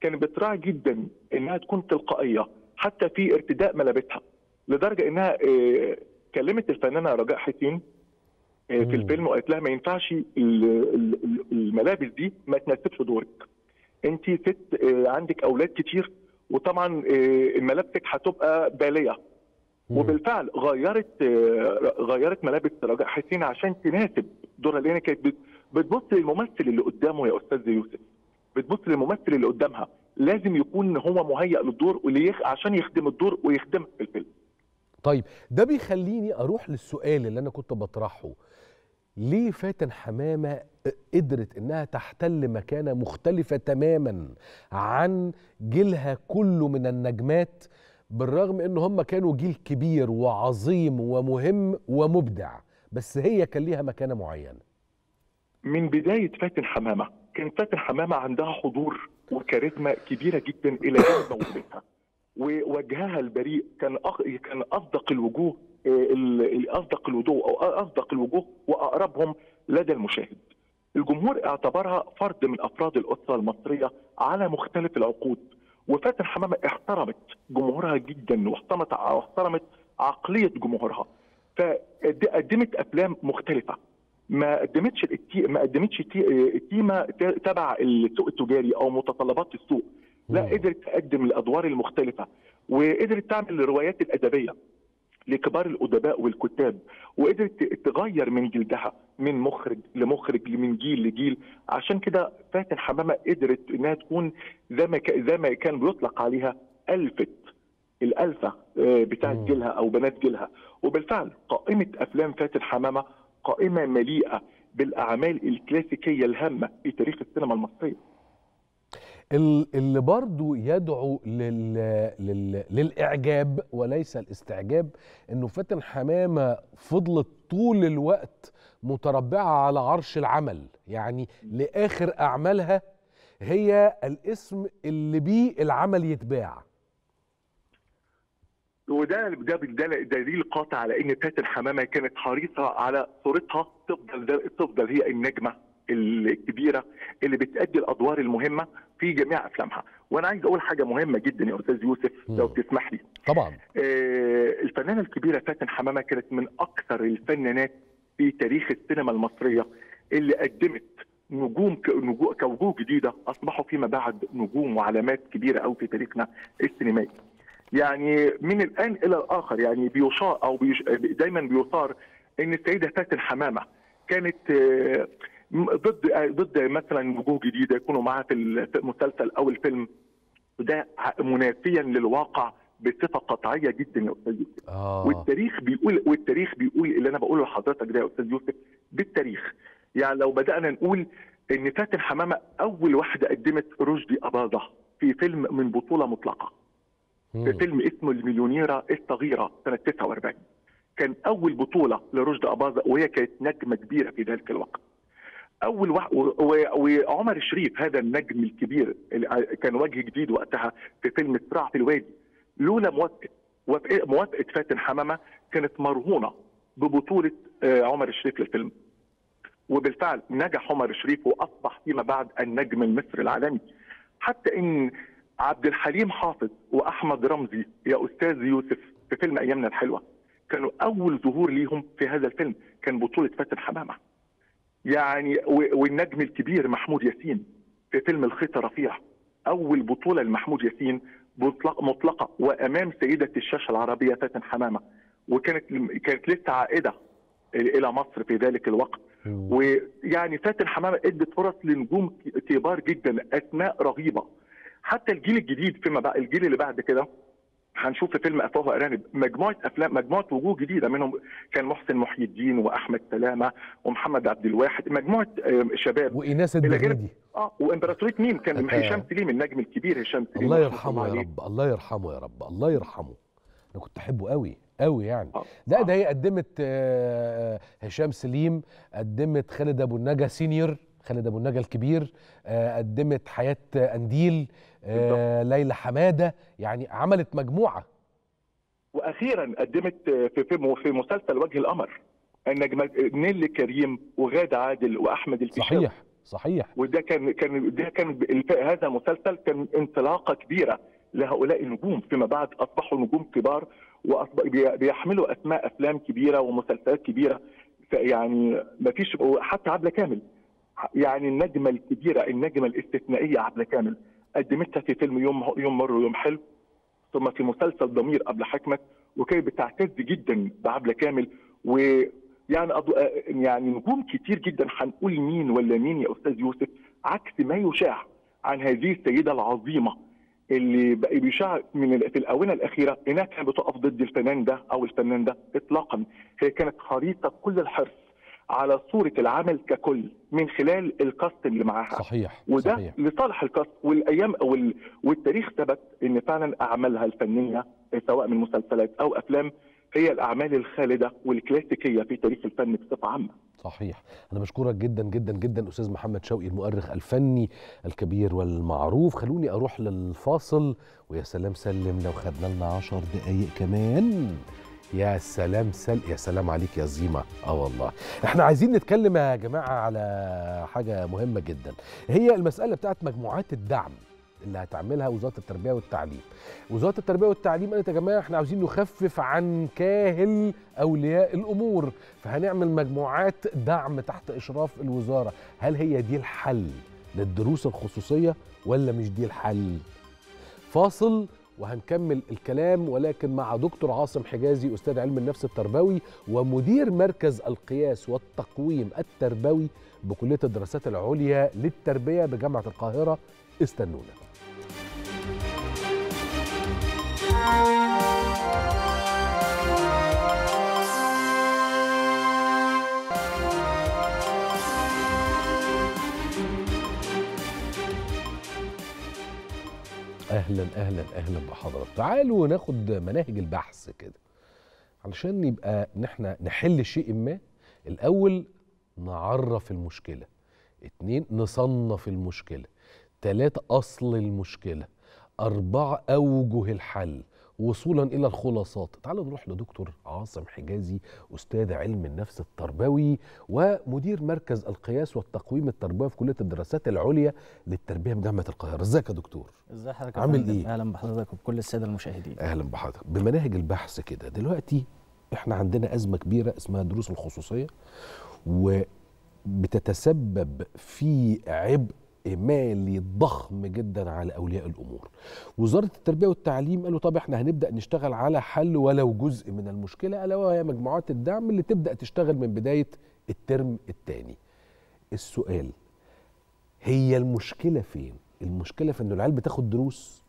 كانت بتراعي جدا انها تكون تلقائيه حتى في ارتداء ملابسها، لدرجه انها كلمت الفنانه رجاء حسين في الفيلم وقالت لها ما ينفعش الملابس دي ما تناسبش دورك، انت ست عندك اولاد كتير وطبعا ملابسك هتبقى باليه. وبالفعل غيرت غيرت ملابس رجاء حسين عشان تناسب دورها، لان كانت بتبص للممثل اللي قدامه يا استاذ يوسف، بتبص للممثل اللي قدامها لازم يكون هو مهيئ للدور عشان يخدم الدور ويخدمها في الفيلم. طيب ده بيخليني اروح للسؤال اللي انا كنت بطرحه. ليه فاتن حمامه قدرت انها تحتل مكانه مختلفه تماما عن جيلها كله من النجمات، بالرغم ان هم كانوا جيل كبير وعظيم ومهم ومبدع، بس هي كان ليها مكانه معينه؟ من بدايه فاتن حمامه كان فاتن حمامه عندها حضور وكاريزما كبيره جدا الى جانب موهبتها، ووجهها البريء كان كان اصدق الوجوه اصدق الوضوء او اصدق الوجوه واقربهم لدى المشاهد. الجمهور اعتبرها فرد من افراد الاسره المصريه على مختلف العقود، وفاتن حمامه احترمت جمهورها جدا واحترمت عقليه جمهورها. فقدمت افلام مختلفه، ما قدمتش التي... ما قدمتش التيمه تبع السوق التجاري او متطلبات السوق، لا قدرت تقدم الادوار المختلفه، وقدرت تعمل الروايات الادبيه لكبار الادباء والكتاب، وقدرت تغير من جلدها من مخرج لمخرج من جيل لجيل. عشان كده فاتن حمامه قدرت انها تكون زي ما زي ما كان بيطلق عليها الفت الالفه بتاعت جيلها او بنات جيلها. وبالفعل قائمه افلام فاتن حمامه قائمه مليئه بالاعمال الكلاسيكيه الهامه في تاريخ السينما المصريه. اللي برضو يدعو لل... لل... للإعجاب وليس الاستعجاب أنه فاتن حمامة فضلت طول الوقت متربعة على عرش العمل، يعني لآخر أعمالها هي الاسم اللي بيه العمل يتباع. وده ده ده دليل قاطع على أن فاتن حمامة كانت حريصة على صورتها تفضل تفضل هي النجمة الكبيره اللي بتأدي الادوار المهمه في جميع افلامها. وانا عايز اقول حاجه مهمه جدا يا استاذ يوسف لو تسمح لي. طبعا. آه الفنانه الكبيره فاتن حمامه كانت من اكثر الفنانات في تاريخ السينما المصريه اللي قدمت نجوم كوجوه جديده اصبحوا فيما بعد نجوم وعلامات كبيره قوي في تاريخنا السينمائي. يعني من الان الى الاخر يعني بيشار او بيش دايما بيثار ان السيده فاتن حمامه كانت آه ضد ضد مثلا وجوه جديده يكونوا معاها في المسلسل او الفيلم، ده منافيا للواقع بصفه قطعيه جدا يا استاذ يوسف. آه. والتاريخ بيقول والتاريخ بيقول اللي انا بقوله لحضرتك ده يا استاذ يوسف بالتاريخ. يعني لو بدانا نقول ان فاتن حمامه اول واحده قدمت رشدي اباظه في فيلم من بطوله مطلقه. مم. في فيلم اسمه المليونيره الصغيره سنه تسعة وأربعين. كان اول بطوله لرشدي اباظه وهي كانت نجمه كبيره في ذلك الوقت. اول واحد وعمر شريف هذا النجم الكبير كان وجه جديد وقتها في فيلم صراع في الوادي. لولا موافقه موافقه فاتن حمامه كانت مرهونه ببطوله عمر شريف للفيلم. وبالفعل نجح عمر شريف واصبح فيما بعد النجم المصري العالمي. حتى ان عبد الحليم حافظ واحمد رمزي يا استاذ يوسف في فيلم ايامنا الحلوه كانوا اول ظهور ليهم في هذا الفيلم كان بطوله فاتن حمامه. يعني والنجم الكبير محمود ياسين في فيلم الخيط الرفيع اول بطوله لمحمود ياسين مطلقه وامام سيده الشاشه العربيه فاتن حمامه. وكانت كانت لسه عائده الى مصر في ذلك الوقت. ويعني فاتن حمامه ادت فرص لنجوم كبار جدا اسماء رهيبه. حتى الجيل الجديد فيما بقى الجيل اللي بعد كده هنشوف في فيلم أفواه وأرانب مجموعة أفلام مجموعة وجوه جديدة منهم كان محسن محي الدين وأحمد سلامة ومحمد عبد الواحد مجموعة شباب وإناس الدغيدي. اه وإمبراطورية مين كان هشام سليم النجم الكبير هشام سليم الله يرحمه يا رب الله يرحمه يا رب الله يرحمه. أنا كنت أحبه قوي قوي يعني. لا ده هي قدمت هشام سليم، قدمت خالد أبو النجا سينيور خالد أبو النجا الكبير، قدمت حياة أنديل، آه ليلى حمادة، يعني عملت مجموعة. وأخيرا قدمت في فيلم في مسلسل وجه القمر النجمة نيلي كريم وغادة عادل وأحمد الفيشاوي. صحيح صحيح. وده كان كان ده كان هذا المسلسل كان انطلاقة كبيرة لهؤلاء النجوم فيما بعد أصبحوا نجوم كبار وأصبحوا بيحملوا أسماء أفلام كبيرة ومسلسلات كبيرة. يعني ما فيش حتى عبلة كامل يعني النجمة الكبيرة النجمة الاستثنائية عبلة كامل قدمتها في فيلم يوم يوم مر ويوم حلو ثم في مسلسل ضمير قبل حكمك. وكانت بتعتز جدا بعبلة كامل ويعني يعني نجوم كتير جدا. هنقول مين ولا مين يا استاذ يوسف عكس ما يشاع عن هذه السيده العظيمه اللي بقى بيشاع من في الاونه الاخيره انها كانت بتقف ضد الفنان ده او الفنان ده اطلاقا. هي كانت حريصه كل الحرص على صورة العمل ككل من خلال الكاست اللي معاها. صحيح وده صحيح. لصالح الكاست والايام وال... والتاريخ ثبت ان فعلا اعمالها الفنيه سواء من مسلسلات او افلام هي الاعمال الخالده والكلاسيكيه في تاريخ الفن بصفه عامه. صحيح. انا بشكرك جدا جدا جدا استاذ محمد شوقي المؤرخ الفني الكبير والمعروف. خلوني اروح للفاصل ويا سلام سلم لو خدنا لنا عشر دقائق كمان. يا سلام سل يا سلام عليك يا زيمة. اه والله احنا عايزين نتكلم يا جماعة على حاجة مهمة جدا هي المسألة بتاعت مجموعات الدعم اللي هتعملها وزارة التربية والتعليم. وزارة التربية والتعليم قالت يا جماعة احنا عاوزين نخفف عن كاهل أولياء الأمور، فهنعمل مجموعات دعم تحت إشراف الوزارة. هل هي دي الحل للدروس الخصوصية ولا مش دي الحل؟ فاصل وهنكمل الكلام، ولكن مع دكتور عاصم حجازي أستاذ علم النفس التربوي ومدير مركز القياس والتقويم التربوي بكلية الدراسات العليا للتربية بجامعة القاهرة. استنونا. اهلا اهلا اهلا بحضرتك. تعالوا ناخد مناهج البحث كده علشان يبقى ان احنا نحل شيء ما. الاول نعرف المشكله، اتنين نصنف المشكله، تلاتة اصل المشكله، اربعة اوجه الحل، وصولا الى الخلاصات. تعالوا نروح لدكتور عاصم حجازي استاذ علم النفس التربوي ومدير مركز القياس والتقويم التربوي في كليه الدراسات العليا للتربيه بجامعه القاهره. ازيك يا دكتور؟ ازي حضرتك؟ عامل ايه؟ اهلا بحضرتك وبكل الساده المشاهدين. اهلا بحضرتك. بمناهج البحث كده دلوقتي احنا عندنا ازمه كبيره اسمها الدروس الخصوصيه، وبتتسبب في عبء مالي ضخم جدا على اولياء الامور. وزاره التربيه والتعليم قالوا طب احنا هنبدا نشتغل على حل ولو جزء من المشكله، الا وهي مجموعات الدعم اللي تبدا تشتغل من بدايه الترم الثاني. السؤال، هي المشكله فين؟ المشكله في ان العيال بتاخد دروس،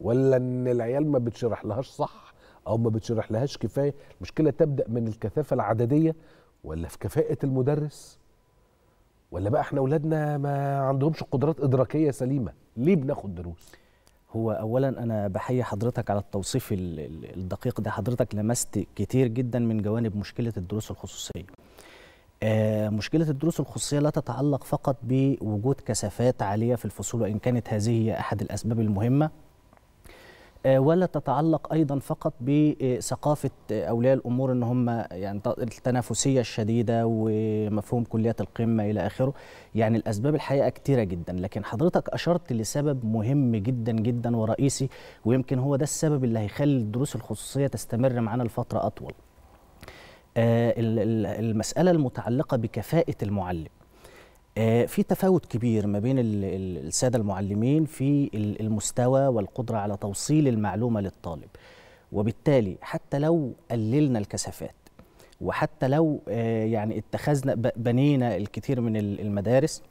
ولا ان العيال ما بتشرح لهاش صح او ما بتشرح لهاش كفايه؟ المشكله تبدا من الكثافه العدديه، ولا في كفاءه المدرس، ولا بقى احنا اولادنا ما عندهمش قدرات ادراكيه سليمه؟ ليه بناخد دروس؟ هو اولا انا بحيي حضرتك على التوصيف الدقيق ده. حضرتك لمست كتير جدا من جوانب مشكله الدروس الخصوصيه. آه مشكله الدروس الخصوصيه لا تتعلق فقط بوجود كثافات عاليه في الفصول، وان كانت هذه هي احد الاسباب المهمه، آه ولا تتعلق ايضا فقط بثقافه اولياء الامور ان هم يعني التنافسيه الشديده ومفهوم كليات القمه الى اخره. يعني الاسباب الحقيقه كتيره جدا، لكن حضرتك اشرت لسبب مهم جدا جدا ورئيسي، ويمكن هو ده السبب اللي هيخلي الدروس الخصوصيه تستمر معانا لفتره اطول. آه المساله المتعلقه بكفاءه المعلم. في تفاوت كبير ما بين السادة المعلمين في المستوى والقدرة على توصيل المعلومة للطالب، وبالتالي حتى لو قللنا الكثافات وحتى لو يعني اتخذنا بنينا الكثير من المدارس،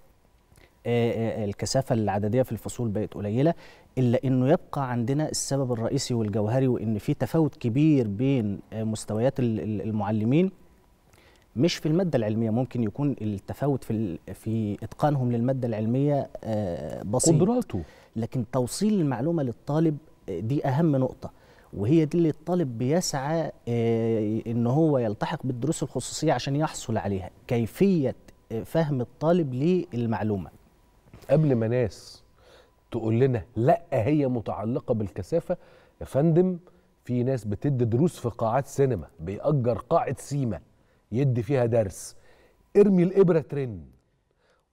الكثافة العددية في الفصول بقت قليلة، إلا أنه يبقى عندنا السبب الرئيسي والجوهري، وأن في تفاوت كبير بين مستويات المعلمين. مش في المادة العلمية، ممكن يكون التفاوت في في إتقانهم للمادة العلمية بسيط، قدراته، لكن توصيل المعلومة للطالب دي أهم نقطة، وهي دي اللي الطالب بيسعى إن هو يلتحق بالدروس الخصوصية عشان يحصل عليها. كيفية فهم الطالب للمعلومة. قبل ما ناس تقول لنا لأ هي متعلقة بالكثافة، يا فندم في ناس بتدي دروس في قاعات سينما، بيأجر قاعة سيما يدي فيها درس، ارمي الإبرة ترن،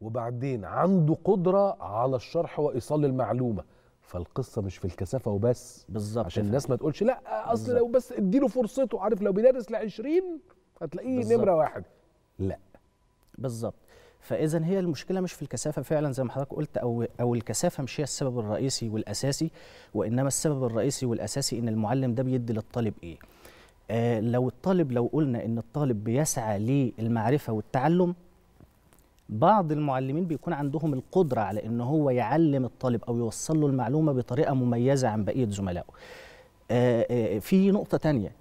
وبعدين عنده قدرة على الشرح وإيصال المعلومة، فالقصة مش في الكثافة وبس. بالظبط، عشان الناس ما تقولش لا أصل لو بس اديله فرصته، عارف لو بيدرس لعشرين هتلاقيه نمرة واحد. لا بالظبط. فإذا هي المشكلة مش في الكثافة فعلا زي ما حضرتك قلت، أو أو الكثافة مش هي السبب الرئيسي والأساسي، وإنما السبب الرئيسي والأساسي إن المعلم ده بيدي للطالب إيه. آه لو الطالب لو قلنا ان الطالب بيسعى للمعرفه والتعلم، بعض المعلمين بيكون عندهم القدره على ان هو يعلم الطالب او يوصل له المعلومه بطريقه مميزه عن بقيه زملائه. آه آه في نقطه ثانيه،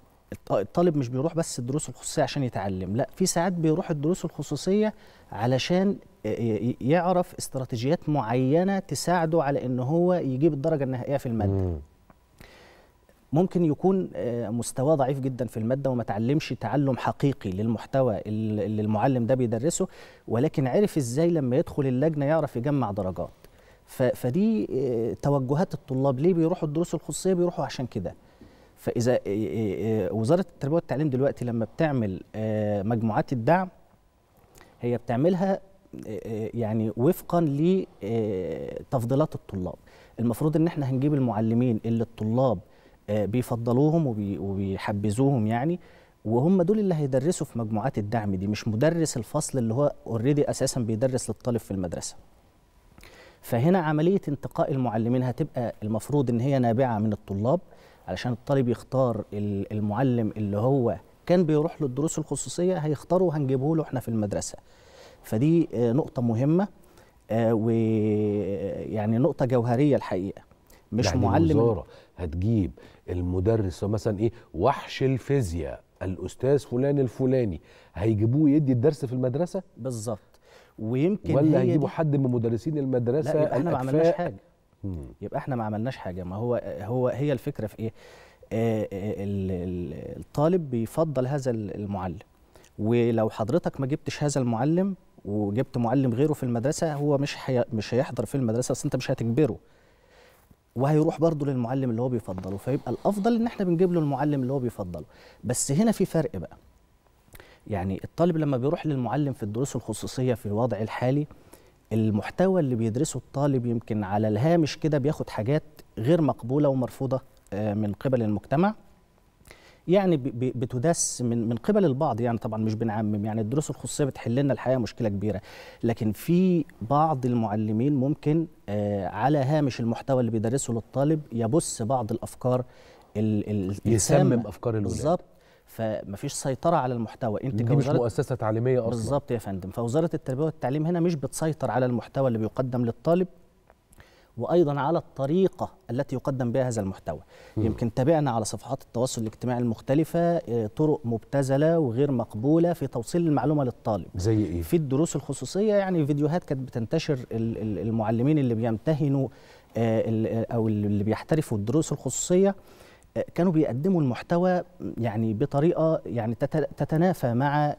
الطالب مش بيروح بس الدروس الخصوصيه عشان يتعلم، لا، في ساعات بيروح الدروس الخصوصيه علشان يعرف استراتيجيات معينه تساعده على ان هو يجيب الدرجه النهائيه في الماده. ممكن يكون مستواه ضعيف جدا في المادة وما تعلمش تعلم حقيقي للمحتوى اللي المعلم ده بيدرسه، ولكن عرف ازاي لما يدخل اللجنة يعرف يجمع درجات. فدي توجهات الطلاب ليه بيروحوا الدروس الخصوصية، بيروحوا عشان كده. فإذا وزارة التربية والتعليم دلوقتي لما بتعمل مجموعات الدعم، هي بتعملها يعني وفقا لتفضيلات الطلاب. المفروض ان احنا هنجيب المعلمين اللي الطلاب بيفضلوهم وبيحبذوهم يعني، وهم دول اللي هيدرسوا في مجموعات الدعم دي، مش مدرس الفصل اللي هو اوريدي اساسا بيدرس للطالب في المدرسه. فهنا عمليه انتقاء المعلمين هتبقى المفروض ان هي نابعه من الطلاب، علشان الطالب يختار المعلم اللي هو كان بيروح له الدروس الخصوصيه هيختاره وهنجيبه له احنا في المدرسه. فدي نقطه مهمه ويعني نقطه جوهريه الحقيقه. مش يعني معلم الوزاره هتجيب المدرس مثلا ايه وحش الفيزياء الاستاذ فلان الفلاني هيجيبوه يدي الدرس في المدرسه بالظبط، ويمكن ولا هيجيبوا حد من مدرسين المدرسه؟ لا، يبقى احنا ما عملناش حاجه. مم. يبقى احنا ما عملناش حاجه. ما هو هو هي الفكره في ايه؟ آه الطالب بيفضل هذا المعلم، ولو حضرتك ما جبتش هذا المعلم وجبت معلم غيره في المدرسه هو مش حي... مش هيحضر في المدرسه، بس انت مش هتجبره، وهيروح برضه للمعلم اللي هو بيفضله. فيبقى الافضل ان احنا بنجيب له المعلم اللي هو بيفضله. بس هنا في فرق بقى، يعني الطالب لما بيروح للمعلم في الدروس الخصوصيه في الوضع الحالي، المحتوى اللي بيدرسه الطالب يمكن على الهامش كده بياخد حاجات غير مقبوله ومرفوضه من قبل المجتمع، يعني بتدس من من قبل البعض. يعني طبعا مش بنعمم، يعني الدروس الخصوصيه بتحل لنا الحقيقه مشكله كبيره، لكن في بعض المعلمين ممكن على هامش المحتوى اللي بيدرسه للطالب يبث بعض الافكار، يسمم افكار الولاد بالظبط. فمفيش سيطره على المحتوى. انت دي مش مؤسسه تعليميه اصلا بالظبط يا فندم. فوزاره التربيه والتعليم هنا مش بتسيطر على المحتوى اللي بيقدم للطالب، وايضا على الطريقه التي يقدم بها هذا المحتوى. مم. يمكن تابعنا على صفحات التواصل الاجتماعي المختلفه طرق مبتذله وغير مقبوله في توصيل المعلومه للطالب. زي ايه؟ في الدروس الخصوصيه يعني فيديوهات كانت بتنتشر المعلمين اللي بيمتهنوا او اللي بيحترفوا الدروس الخصوصيه، كانوا بيقدموا المحتوى يعني بطريقه يعني تتنافى مع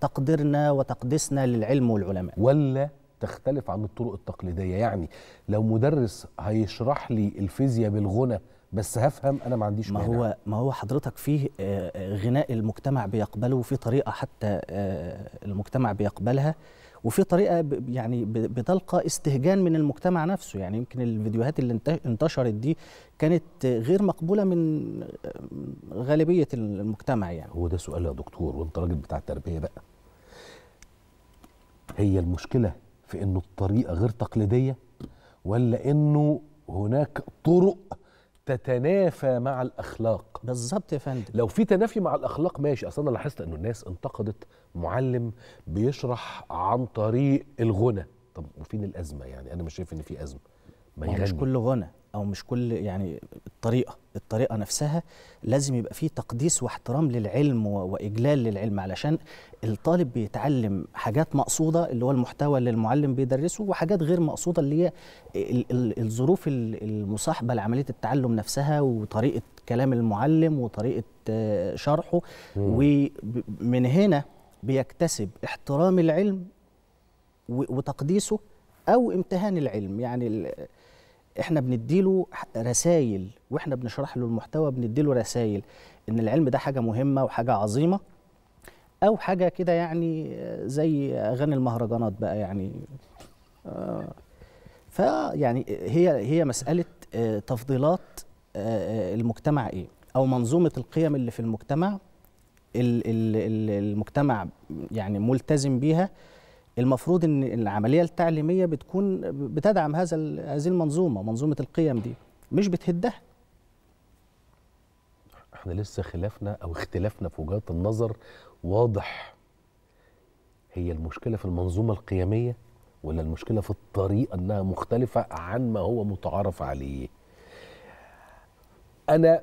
تقديرنا وتقديسنا للعلم والعلماء، ولا تختلف عن الطرق التقليديه. يعني لو مدرس هيشرح لي الفيزياء بالغنى بس هفهم، انا ما عنديش مانع. ما هو ما هو حضرتك فيه غناء المجتمع بيقبله، وفي طريقه حتى المجتمع بيقبلها، وفي طريقه يعني بتلقى استهجان من المجتمع نفسه. يعني يمكن الفيديوهات اللي انتشرت دي كانت غير مقبوله من غالبيه المجتمع. يعني هو ده سؤال يا دكتور، وانت راجل بتاع التربيه بقى، هي المشكله في انه الطريقه غير تقليديه، ولا انه هناك طرق تتنافى مع الاخلاق؟ بالظبط يا فندم. لو في تنافي مع الاخلاق ماشي. اصل انا لاحظت انه الناس انتقدت معلم بيشرح عن طريق الغنى. طب وفين الازمه؟ يعني انا مش شايف ان في ازمه. ما هو مش كل غنى او مش كل يعني الطريقه الطريقه نفسها لازم يبقى فيه تقديس واحترام للعلم واجلال للعلم، علشان الطالب بيتعلم حاجات مقصوده اللي هو المحتوى اللي المعلم بيدرسه، وحاجات غير مقصوده اللي هي الظروف المصاحبه لعمليه التعلم نفسها، وطريقه كلام المعلم وطريقه شرحه. ومن هنا بيكتسب احترام العلم وتقديسه او امتهان العلم. يعني احنا بنديله رسائل واحنا بنشرح له المحتوى، بنديله رسائل ان العلم ده حاجه مهمه وحاجه عظيمه، او حاجه كده يعني زي اغاني المهرجانات بقى. يعني آه فيعني هي هي مساله آه تفضيلات آه المجتمع ايه، او منظومه القيم اللي في المجتمع المجتمع يعني ملتزم بيها. المفروض ان العمليه التعليميه بتكون بتدعم هذا هذه المنظومه، منظومه القيم دي، مش بتهدها. احنا لسه خلافنا او اختلافنا في وجهات النظر واضح. هي المشكله في المنظومه القيميه، ولا المشكله في الطريقه انها مختلفه عن ما هو متعارف عليه؟ انا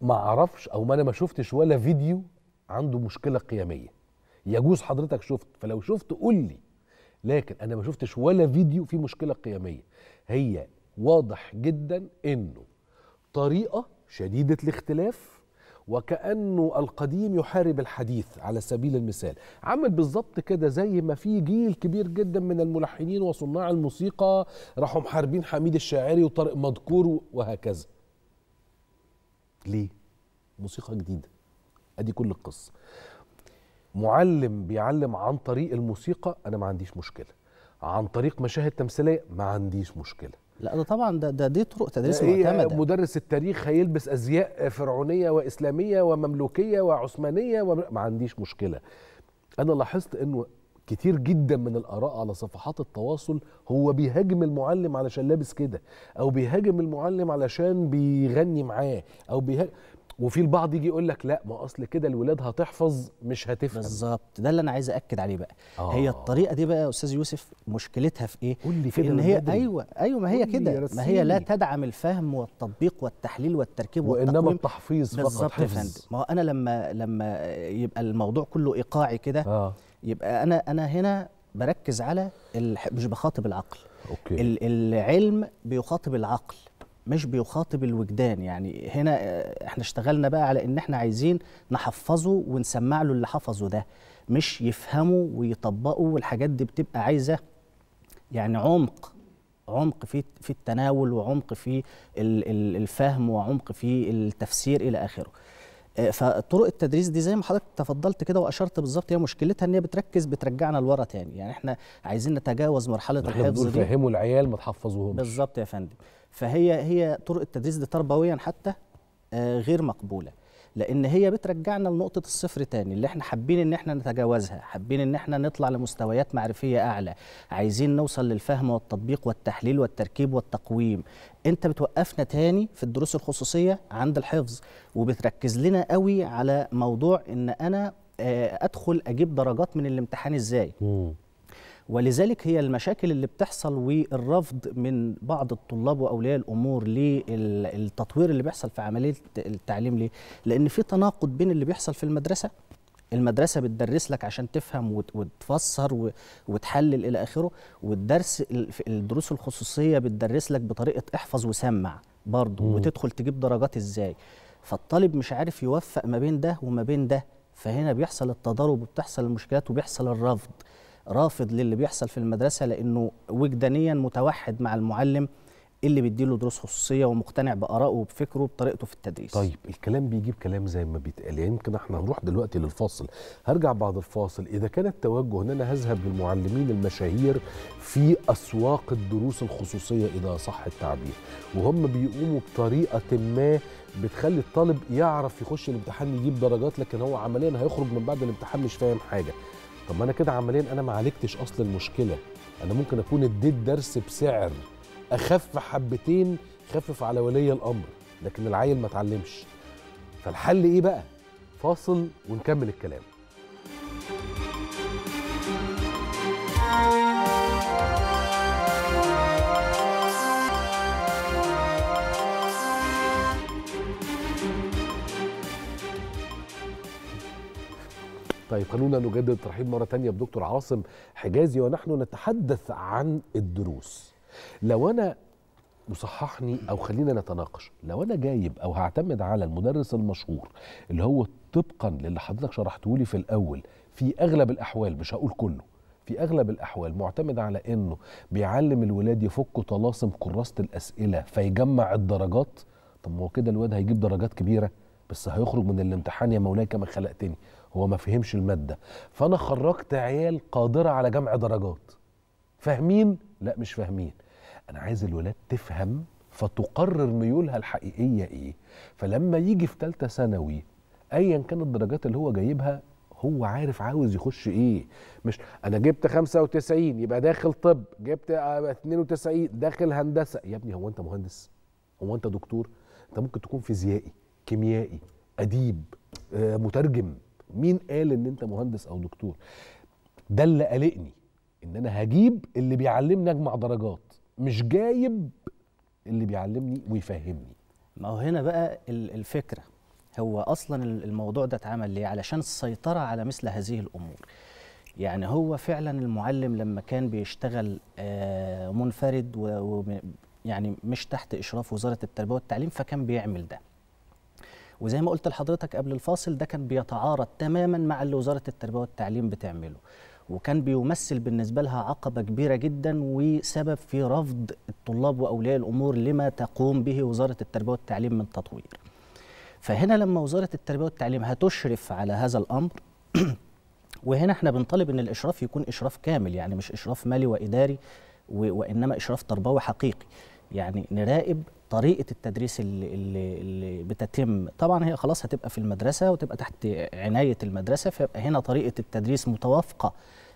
ما اعرفش او ما انا ما شفتش ولا فيديو عنده مشكله قيميه. يجوز حضرتك شفت، فلو شفت قول لي، لكن انا ما شفتش ولا فيديو فيه مشكله قيميه. هي واضح جدا انه طريقه شديده الاختلاف، وكانه القديم يحارب الحديث على سبيل المثال. عمل بالظبط كده زي ما في جيل كبير جدا من الملحنين وصناع الموسيقى راحوا محاربين حميد الشاعري وطارق مدكور وهكذا. ليه؟ موسيقى جديده. ادي كل القصه. معلم بيعلم عن طريق الموسيقى، أنا ما عنديش مشكلة. عن طريق مشاهد تمثيليه ما عنديش مشكله. لا ده طبعا ده ده دي طرق تدريس معتمده. إيه مدرس التاريخ هيلبس ازياء فرعونيه واسلاميه ومملوكيه وعثمانيه وما عنديش مشكله. انا لاحظت انه كتير جدا من الاراء على صفحات التواصل هو بيهاجم المعلم علشان لابس كده، او بيهاجم المعلم علشان بيغني معاه، او بيهاجم، وفي البعض يجي يقول لك لا ما اصل كده الولاد هتحفظ مش هتفهم. بالظبط ده اللي انا عايز اكد عليه بقى. آه. هي الطريقه دي بقى يا استاذ يوسف مشكلتها في ايه؟ قول لي كده. ان هي ايوه ايوه ما هي كده، ما هي لا تدعم الفهم والتطبيق والتحليل والتركيب والتقويم، وانما التحفيظ فقط. بالظبط. ما هو انا لما لما يبقى الموضوع كله ايقاعي كده آه. يبقى انا انا هنا بركز على الح... مش بخاطب العقل. اوكي. ال... العلم بيخاطب العقل مش بيخاطب الوجدان. يعني هنا احنا اشتغلنا بقى على ان احنا عايزين نحفظه ونسمع له اللي حفظه ده، مش يفهمه ويطبقه. والحاجات دي بتبقى عايزه يعني عمق، عمق في في التناول، وعمق في الفهم، وعمق في التفسير الى اخره. فطرق التدريس دي زي ما حضرتك تفضلت كده واشرت بالظبط، هي مشكلتها ان هي بتركز بترجعنا لورا تاني. يعني احنا عايزين نتجاوز مرحله الحفظ دي، نفهموا العيال ما تحفظوهمش. بالظبط يا فندم. فهي هي طرق التدريس دي تربويا حتى غير مقبوله، لان هي بترجعنا لنقطه الصفر تاني اللي احنا حابين ان احنا نتجاوزها، حابين ان احنا نطلع لمستويات معرفيه اعلى، عايزين نوصل للفهم والتطبيق والتحليل والتركيب والتقويم. انت بتوقفنا تاني في الدروس الخصوصيه عند الحفظ، وبتركز لنا قوي على موضوع ان انا ادخل اجيب درجات من الامتحان ازاي. مم. ولذلك هي المشاكل اللي بتحصل والرفض من بعض الطلاب واولياء الامور للتطوير اللي بيحصل في عمليه التعليم. ليه؟ لان في تناقض بين اللي بيحصل في المدرسه. المدرسه بتدرس لك عشان تفهم وتفسر وتحلل الى اخره، والدرس الدروس الخصوصيه بتدرس لك بطريقه احفظ وسمع برضه وتدخل تجيب درجات ازاي. فالطالب مش عارف يوفق ما بين ده وما بين ده، فهنا بيحصل التضارب وبتحصل المشكلات وبيحصل الرفض. رافض للي بيحصل في المدرسة لأنه وجدانيا متوحد مع المعلم اللي بيديله دروس خصوصية ومقتنع بآرائه وبفكره وبطريقته في التدريس. طيب الكلام بيجيب كلام زي ما بيتقال. يمكن احنا هنروح دلوقتي للفاصل، هرجع بعد الفاصل. إذا كان التوجه إن أنا هذهب للمعلمين المشاهير في أسواق الدروس الخصوصية إذا صح التعبير، وهم بيقوموا بطريقة ما بتخلي الطالب يعرف يخش الامتحان يجيب درجات، لكن هو عمليا هيخرج من بعد الامتحان مش فاهم حاجة. طب ما انا كده عمليا انا ما عالجتش اصل المشكله. انا ممكن اكون اديت درس بسعر اخف حبتين، خفف على ولي الامر، لكن العيل ما اتعلمش. فالحل ايه بقى؟ فاصل ونكمل الكلام. طيب خلونا نجدد الترحيب مرة تانية بدكتور عاصم حجازي ونحن نتحدث عن الدروس. لو أنا مصححني أو خلينا نتناقش، لو أنا جايب أو هعتمد على المدرس المشهور اللي هو طبقا للي حضرتك شرحتهولي في الأول، في أغلب الأحوال مش هقول كله، في أغلب الأحوال معتمد على أنه بيعلم الولاد يفكوا طلاسم كراسة الأسئلة فيجمع الدرجات. طب ما هو كده الواد هيجيب درجات كبيرة بس هيخرج من الامتحان يا مولاي كما خلقتني هو ما فهمش المادة. فأنا خرجت عيال قادرة على جمع درجات. فاهمين؟ لا مش فاهمين. أنا عايز الولاد تفهم فتقرر ميولها الحقيقية إيه. فلما يجي في ثالثة ثانوي أيا كانت الدرجات اللي هو جايبها هو عارف عاوز يخش إيه. مش أنا جبت خمسة وتسعين يبقى داخل طب، جبت اثنين وتسعين داخل هندسة. يا ابني هو أنت مهندس؟ هو أنت دكتور؟ أنت ممكن تكون فيزيائي، كيميائي، أديب، آه، مترجم. مين قال ان انت مهندس او دكتور؟ ده اللي قلقني، ان انا هجيب اللي بيعلمني اجمع درجات، مش جايب اللي بيعلمني ويفهمني. ما هو هنا بقى الفكره، هو اصلا الموضوع ده اتعمل ليه؟ علشان السيطره على مثل هذه الامور. يعني هو فعلا المعلم لما كان بيشتغل منفرد ويعني مش تحت اشراف وزاره التربيه والتعليم فكان بيعمل ده. وزي ما قلت لحضرتك قبل الفاصل، ده كان بيتعارض تماما مع اللي وزارة التربية والتعليم بتعمله، وكان بيمثل بالنسبة لها عقبة كبيرة جدا وسبب في رفض الطلاب وأولياء الأمور لما تقوم به وزارة التربية والتعليم من تطوير. فهنا لما وزارة التربية والتعليم هتشرف على هذا الأمر وهنا احنا بنطالب ان الاشراف يكون اشراف كامل، يعني مش اشراف مالي واداري وانما اشراف تربوي حقيقي. يعني نراقب طريقه التدريس اللي, اللي بتتم، طبعا هي خلاص هتبقى في المدرسه وتبقى تحت عنايه المدرسه، فيبقى هنا طريقه التدريس متوافقه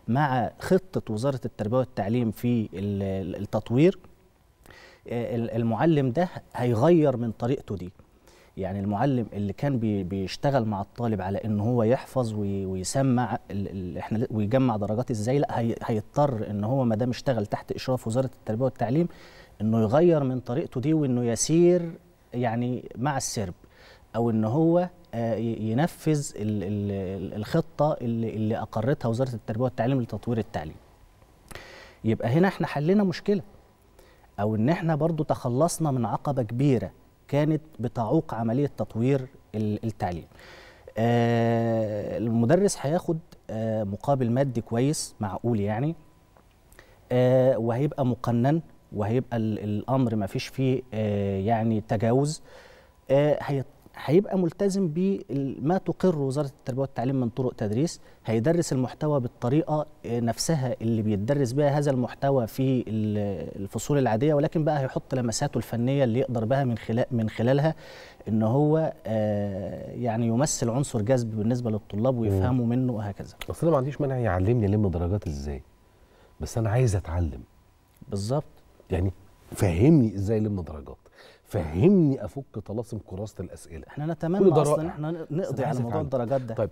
مع خطه وزاره التربيه والتعليم في التطوير. المعلم ده هيغير من طريقته دي، يعني المعلم اللي كان بيشتغل مع الطالب على ان هو يحفظ ويسمع احنا ويجمع درجات ازاي، لا هيضطر ان هو ما دام اشتغل تحت اشراف وزاره التربيه والتعليم انه يغير من طريقته دي، وانه يسير يعني مع السرب، او ان هو ينفذ الخطه اللي اقرتها وزاره التربيه والتعليم لتطوير التعليم. يبقى هنا احنا حلينا مشكله، او ان احنا برضو تخلصنا من عقبه كبيره كانت بتعوق عمليه تطوير التعليم. المدرس هياخد مقابل مادي كويس معقول يعني، وهيبقى مقنن، وهيبقى الامر ما فيش فيه يعني تجاوز، هيبقى ملتزم بما تقر وزاره التربيه والتعليم من طرق تدريس، هيدرس المحتوى بالطريقه نفسها اللي بيتدرس بها هذا المحتوى في الفصول العاديه، ولكن بقى هيحط لمساته الفنيه اللي يقدر بها من خلال من خلالها ان هو يعني يمثل عنصر جذب بالنسبه للطلاب ويفهموا منه وهكذا. بس انا ما عنديش مانع يعلمني لم درجات ازاي، بس انا عايز اتعلم بالظبط. يعني فهمني ازاي لم درجات، فهمني افك طلاسم كراسه الاسئله. احنا نتمنى اصلا احنا نقضي على موضوع الدرجات ده. طيب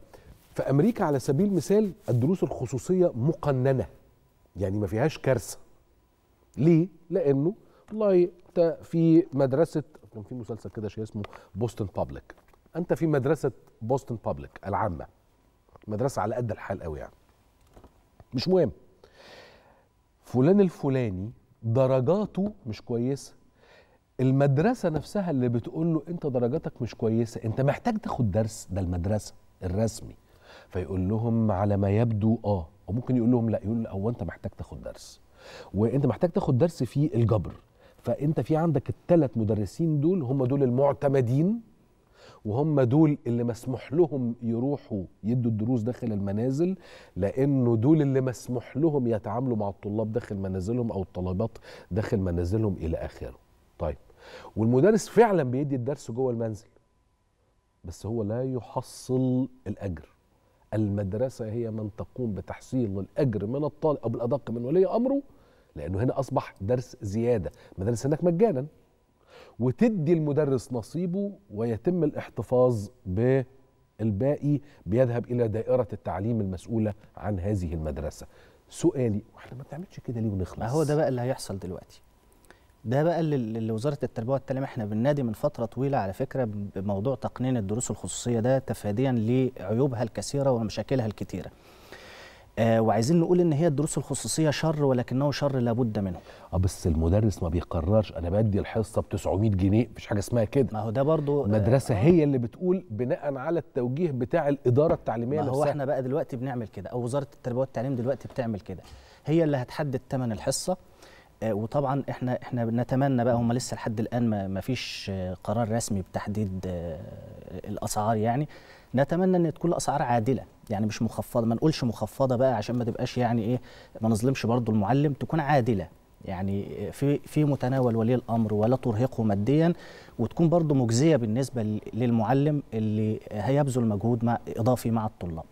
في امريكا على سبيل المثال الدروس الخصوصيه مقننه، يعني ما فيهاش كارثه. ليه؟ لانه والله انت في مدرسه، كان في مسلسل كده شيء اسمه بوستن بابليك، انت في مدرسه بوستن بابليك العامه، مدرسه على قد الحال قوي يعني، مش مهم، فلان الفلاني درجاته مش كويسه، المدرسة نفسها اللي بتقول له أنت درجاتك مش كويسة، أنت محتاج تاخد درس، ده المدرسة الرسمي، فيقول لهم على ما يبدو آه، وممكن يقول لهم لا، يقول له هو أنت محتاج تاخد درس، وأنت محتاج تاخد درس في الجبر، فأنت في عندك الثلاث مدرسين دول، هم دول المعتمدين، وهم دول اللي مسموح لهم يروحوا يدوا الدروس داخل المنازل، لأنه دول اللي مسموح لهم يتعاملوا مع الطلاب داخل منازلهم أو الطلبات داخل منازلهم إلى آخره. طيب والمدرس فعلا بيدي الدرس جوه المنزل، بس هو لا يحصل الاجر. المدرسه هي من تقوم بتحصيل الاجر من الطالب، او بالادق من ولي امره، لانه هنا اصبح درس زياده، المدرسه هناك مجانا، وتدي المدرس نصيبه ويتم الاحتفاظ بالباقي بيذهب الى دائره التعليم المسؤوله عن هذه المدرسه. سؤالي، واحنا ما بنعملش كده ليه ونخلص؟ ما هو ده بقى اللي هيحصل دلوقتي. ده بقى اللي وزاره التربيه والتعليم احنا بننادي من فتره طويله على فكره بموضوع تقنين الدروس الخصوصيه ده، تفاديا لعيوبها الكثيره ومشاكلها الكثيره. آه وعايزين نقول ان هي الدروس الخصوصيه شر، ولكنه شر لابد منه. اه بس المدرس ما بيقررش انا بدي الحصه ب تسعمية جنيه، مفيش حاجه اسمها كده. ما هو ده برضو المدرسه آه هي اللي بتقول بناء على التوجيه بتاع الاداره التعليميه نفسها. ما هو احنا بقى دلوقتي بنعمل كده، او وزاره التربيه والتعليم دلوقتي بتعمل كده، هي اللي هتحدد ثمن الحصه. وطبعا احنا احنا نتمنى بقى، هم لسه لحد الان ما فيش قرار رسمي بتحديد الاسعار، يعني نتمنى ان تكون الاسعار عادله، يعني مش مخفضه، ما نقولش مخفضه بقى عشان ما تبقاش يعني ايه، ما نظلمش برضو المعلم، تكون عادله يعني في في متناول ولي الامر ولا ترهقه ماديا، وتكون برضو مجزيه بالنسبه للمعلم اللي هيبذل مجهود مع اضافي مع الطلاب.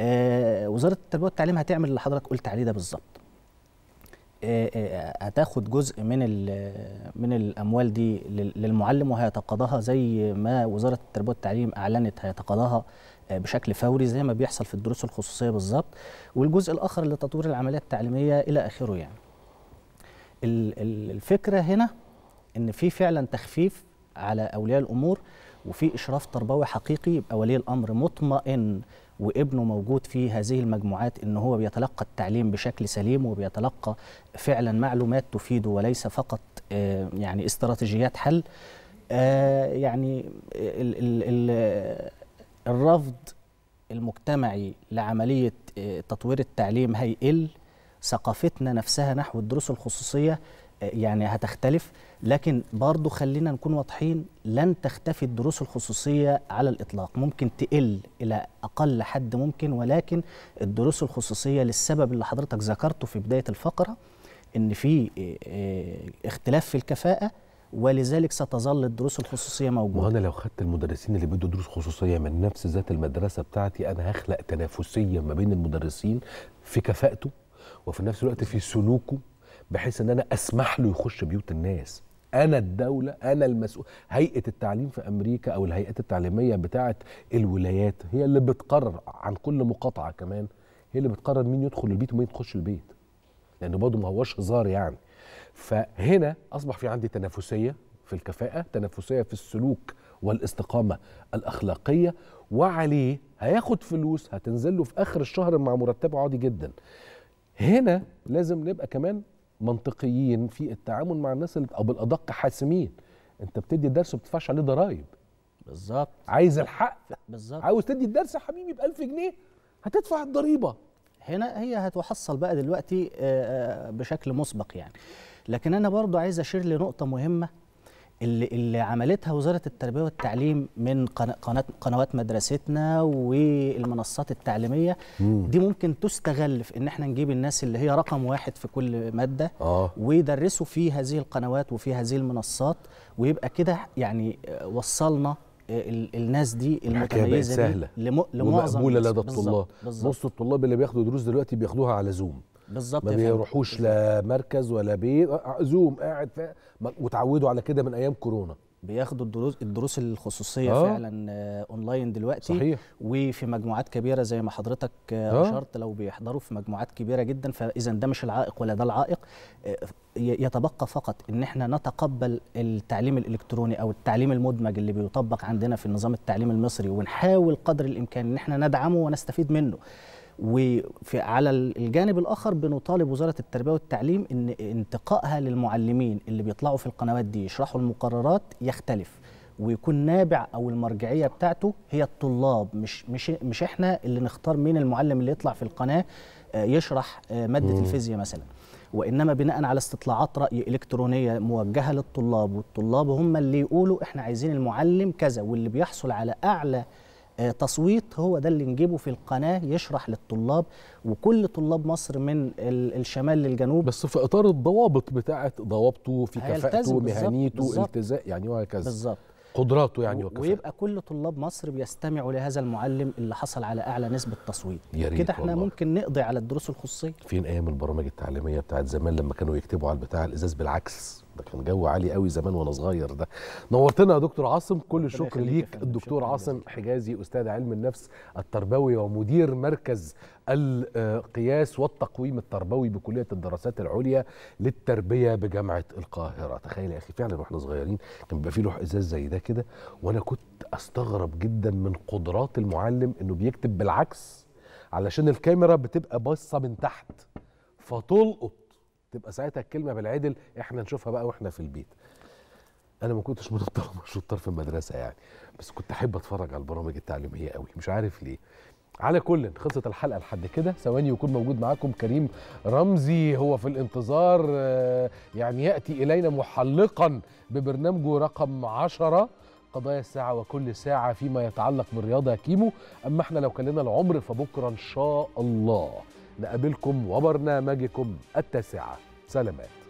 آه وزاره التربيه والتعليم هتعمل اللي حضرتك قلت عليه ده بالظبط، هتاخد جزء من من الاموال دي للمعلم، وهيتقاضاها زي ما وزاره التربيه والتعليم اعلنت هيتقاضاها بشكل فوري زي ما بيحصل في الدروس الخصوصيه بالظبط، والجزء الاخر لتطوير العمليه التعليميه الى اخره. يعني الفكره هنا ان في فعلا تخفيف على اولياء الامور، وفي اشراف تربوي حقيقي، يبقى ولي الامر مطمئن وابنه موجود في هذه المجموعات ان هو بيتلقى التعليم بشكل سليم، وبيتلقى فعلا معلومات تفيده وليس فقط يعني استراتيجيات حل. يعني الرفض المجتمعي لعملية تطوير التعليم هيقل، ثقافتنا نفسها نحو الدروس الخصوصية يعني هتختلف، لكن برضو خلينا نكون واضحين، لن تختفي الدروس الخصوصية على الإطلاق، ممكن تقل إلى أقل حد ممكن، ولكن الدروس الخصوصية للسبب اللي حضرتك ذكرته في بداية الفقرة، إن في اختلاف في الكفاءة، ولذلك ستظل الدروس الخصوصية موجودة. وأنا لو خدت المدرسين اللي بيدوا دروس خصوصية من نفس ذات المدرسة بتاعتي، أنا هخلق تنافسية ما بين المدرسين في كفاءته وفي نفس الوقت في سلوكه، بحيث ان انا اسمح له يخش بيوت الناس. انا الدوله، انا المسؤول. هيئه التعليم في امريكا او الهيئات التعليميه بتاعه الولايات هي اللي بتقرر عن كل مقاطعه، كمان هي اللي بتقرر مين يدخل البيت ومين يخش البيت، لان برضه ما هوش هزار يعني. فهنا اصبح في عندي تنافسيه في الكفاءه، تنافسيه في السلوك والاستقامه الاخلاقيه، وعليه هياخد فلوس هتنزل له في اخر الشهر مع مرتبه عادي جدا. هنا لازم نبقى كمان منطقيين في التعامل مع الناس، او بالادق حاسمين. انت بتدي الدرس وما بتدفعش عليه ضرايب. بالظبط. عايز الحق. بالظبط. عاوز تدي الدرس يا حبيبي ب ألف جنيه، هتدفع الضريبه. هنا هي هتحصل بقى دلوقتي بشكل مسبق يعني. لكن انا برضو عايز اشير لنقطه مهمه اللي اللي عملتها وزاره التربيه والتعليم من قناه قنوات مدرستنا والمنصات التعليميه. مم. دي ممكن تستغل في ان احنا نجيب الناس اللي هي رقم واحد في كل ماده آه. ويدرسوا في هذه القنوات وفي هذه المنصات، ويبقى كده يعني وصلنا الناس دي المتميزه دي لمعظم ومقبوله لدى الطلاب. نص الطلاب اللي بياخدوا دروس دلوقتي بياخدوها على زوم. بالظبط. ما بيروحوش لا مركز ولا بيت، زوم قاعد. وتعودوا على كده من ايام كورونا، بياخدوا الدروس الدروس الخصوصيه آه. فعلا آه اونلاين دلوقتي. صحيح. وفي مجموعات كبيره زي ما حضرتك اشرت آه آه. لو بيحضروا في مجموعات كبيره جدا، فاذا ده مش العائق ولا ده العائق. آه يتبقى فقط ان احنا نتقبل التعليم الالكتروني او التعليم المدمج اللي بيطبق عندنا في النظام التعليمي المصري، ونحاول قدر الامكان ان احنا ندعمه ونستفيد منه. وعلى الجانب الآخر بنطالب وزارة التربية والتعليم إن انتقائها للمعلمين اللي بيطلعوا في القنوات دي يشرحوا المقررات يختلف، ويكون نابع أو المرجعية بتاعته هي الطلاب، مش مش مش إحنا اللي نختار مين المعلم اللي يطلع في القناة يشرح مادة مم. الفيزياء مثلا، وإنما بناء على استطلاعات رأي إلكترونية موجهة للطلاب، والطلاب هم اللي يقولوا إحنا عايزين المعلم كذا، واللي بيحصل على أعلى تصويت هو ده اللي نجيبه في القناة يشرح للطلاب، وكل طلاب مصر من الشمال للجنوب، بس في إطار الضوابط بتاعة ضوابطه في كفاءته مهنيته التزام يعني وهكذا. بالظبط. قدراته يعني وكفاءته، ويبقى كل طلاب مصر بيستمعوا لهذا المعلم اللي حصل على أعلى نسبة تصويت. كده احنا والله ممكن نقضي على الدروس الخصوصية. فين أيام البرامج التعليمية بتاعت زمان لما كانوا يكتبوا على البتاع الإزاز بالعكس؟ ده كان جو عالي قوي زمان وانا صغير. ده نورتنا يا دكتور عاصم، كل الشكر ليك. الدكتور عاصم حجازي، استاذ علم النفس التربوي ومدير مركز القياس والتقويم التربوي بكليه الدراسات العليا للتربيه بجامعه القاهره. تخيل يا اخي، فعلا واحنا صغيرين كان بيبقى فيه لوح ازاز زي ده كده، وانا كنت استغرب جدا من قدرات المعلم انه بيكتب بالعكس علشان الكاميرا بتبقى باصه من تحت فتلقط، تبقى ساعتها الكلمه بالعدل احنا نشوفها بقى واحنا في البيت. انا ما كنتش مطلع مش شطار في المدرسه يعني، بس كنت احب اتفرج على البرامج التعليميه قوي، مش عارف ليه. على كل، خلصت الحلقه لحد كده. ثواني يكون موجود معاكم كريم رمزي، هو في الانتظار يعني، ياتي الينا محلقا ببرنامجه رقم عشرة قضايا الساعه، وكل ساعه فيما يتعلق بالرياضه يا كيمو. اما احنا لو كلنا العمر فبكره ان شاء الله نقابلكم وبرنامجكم التاسعة. سلامات.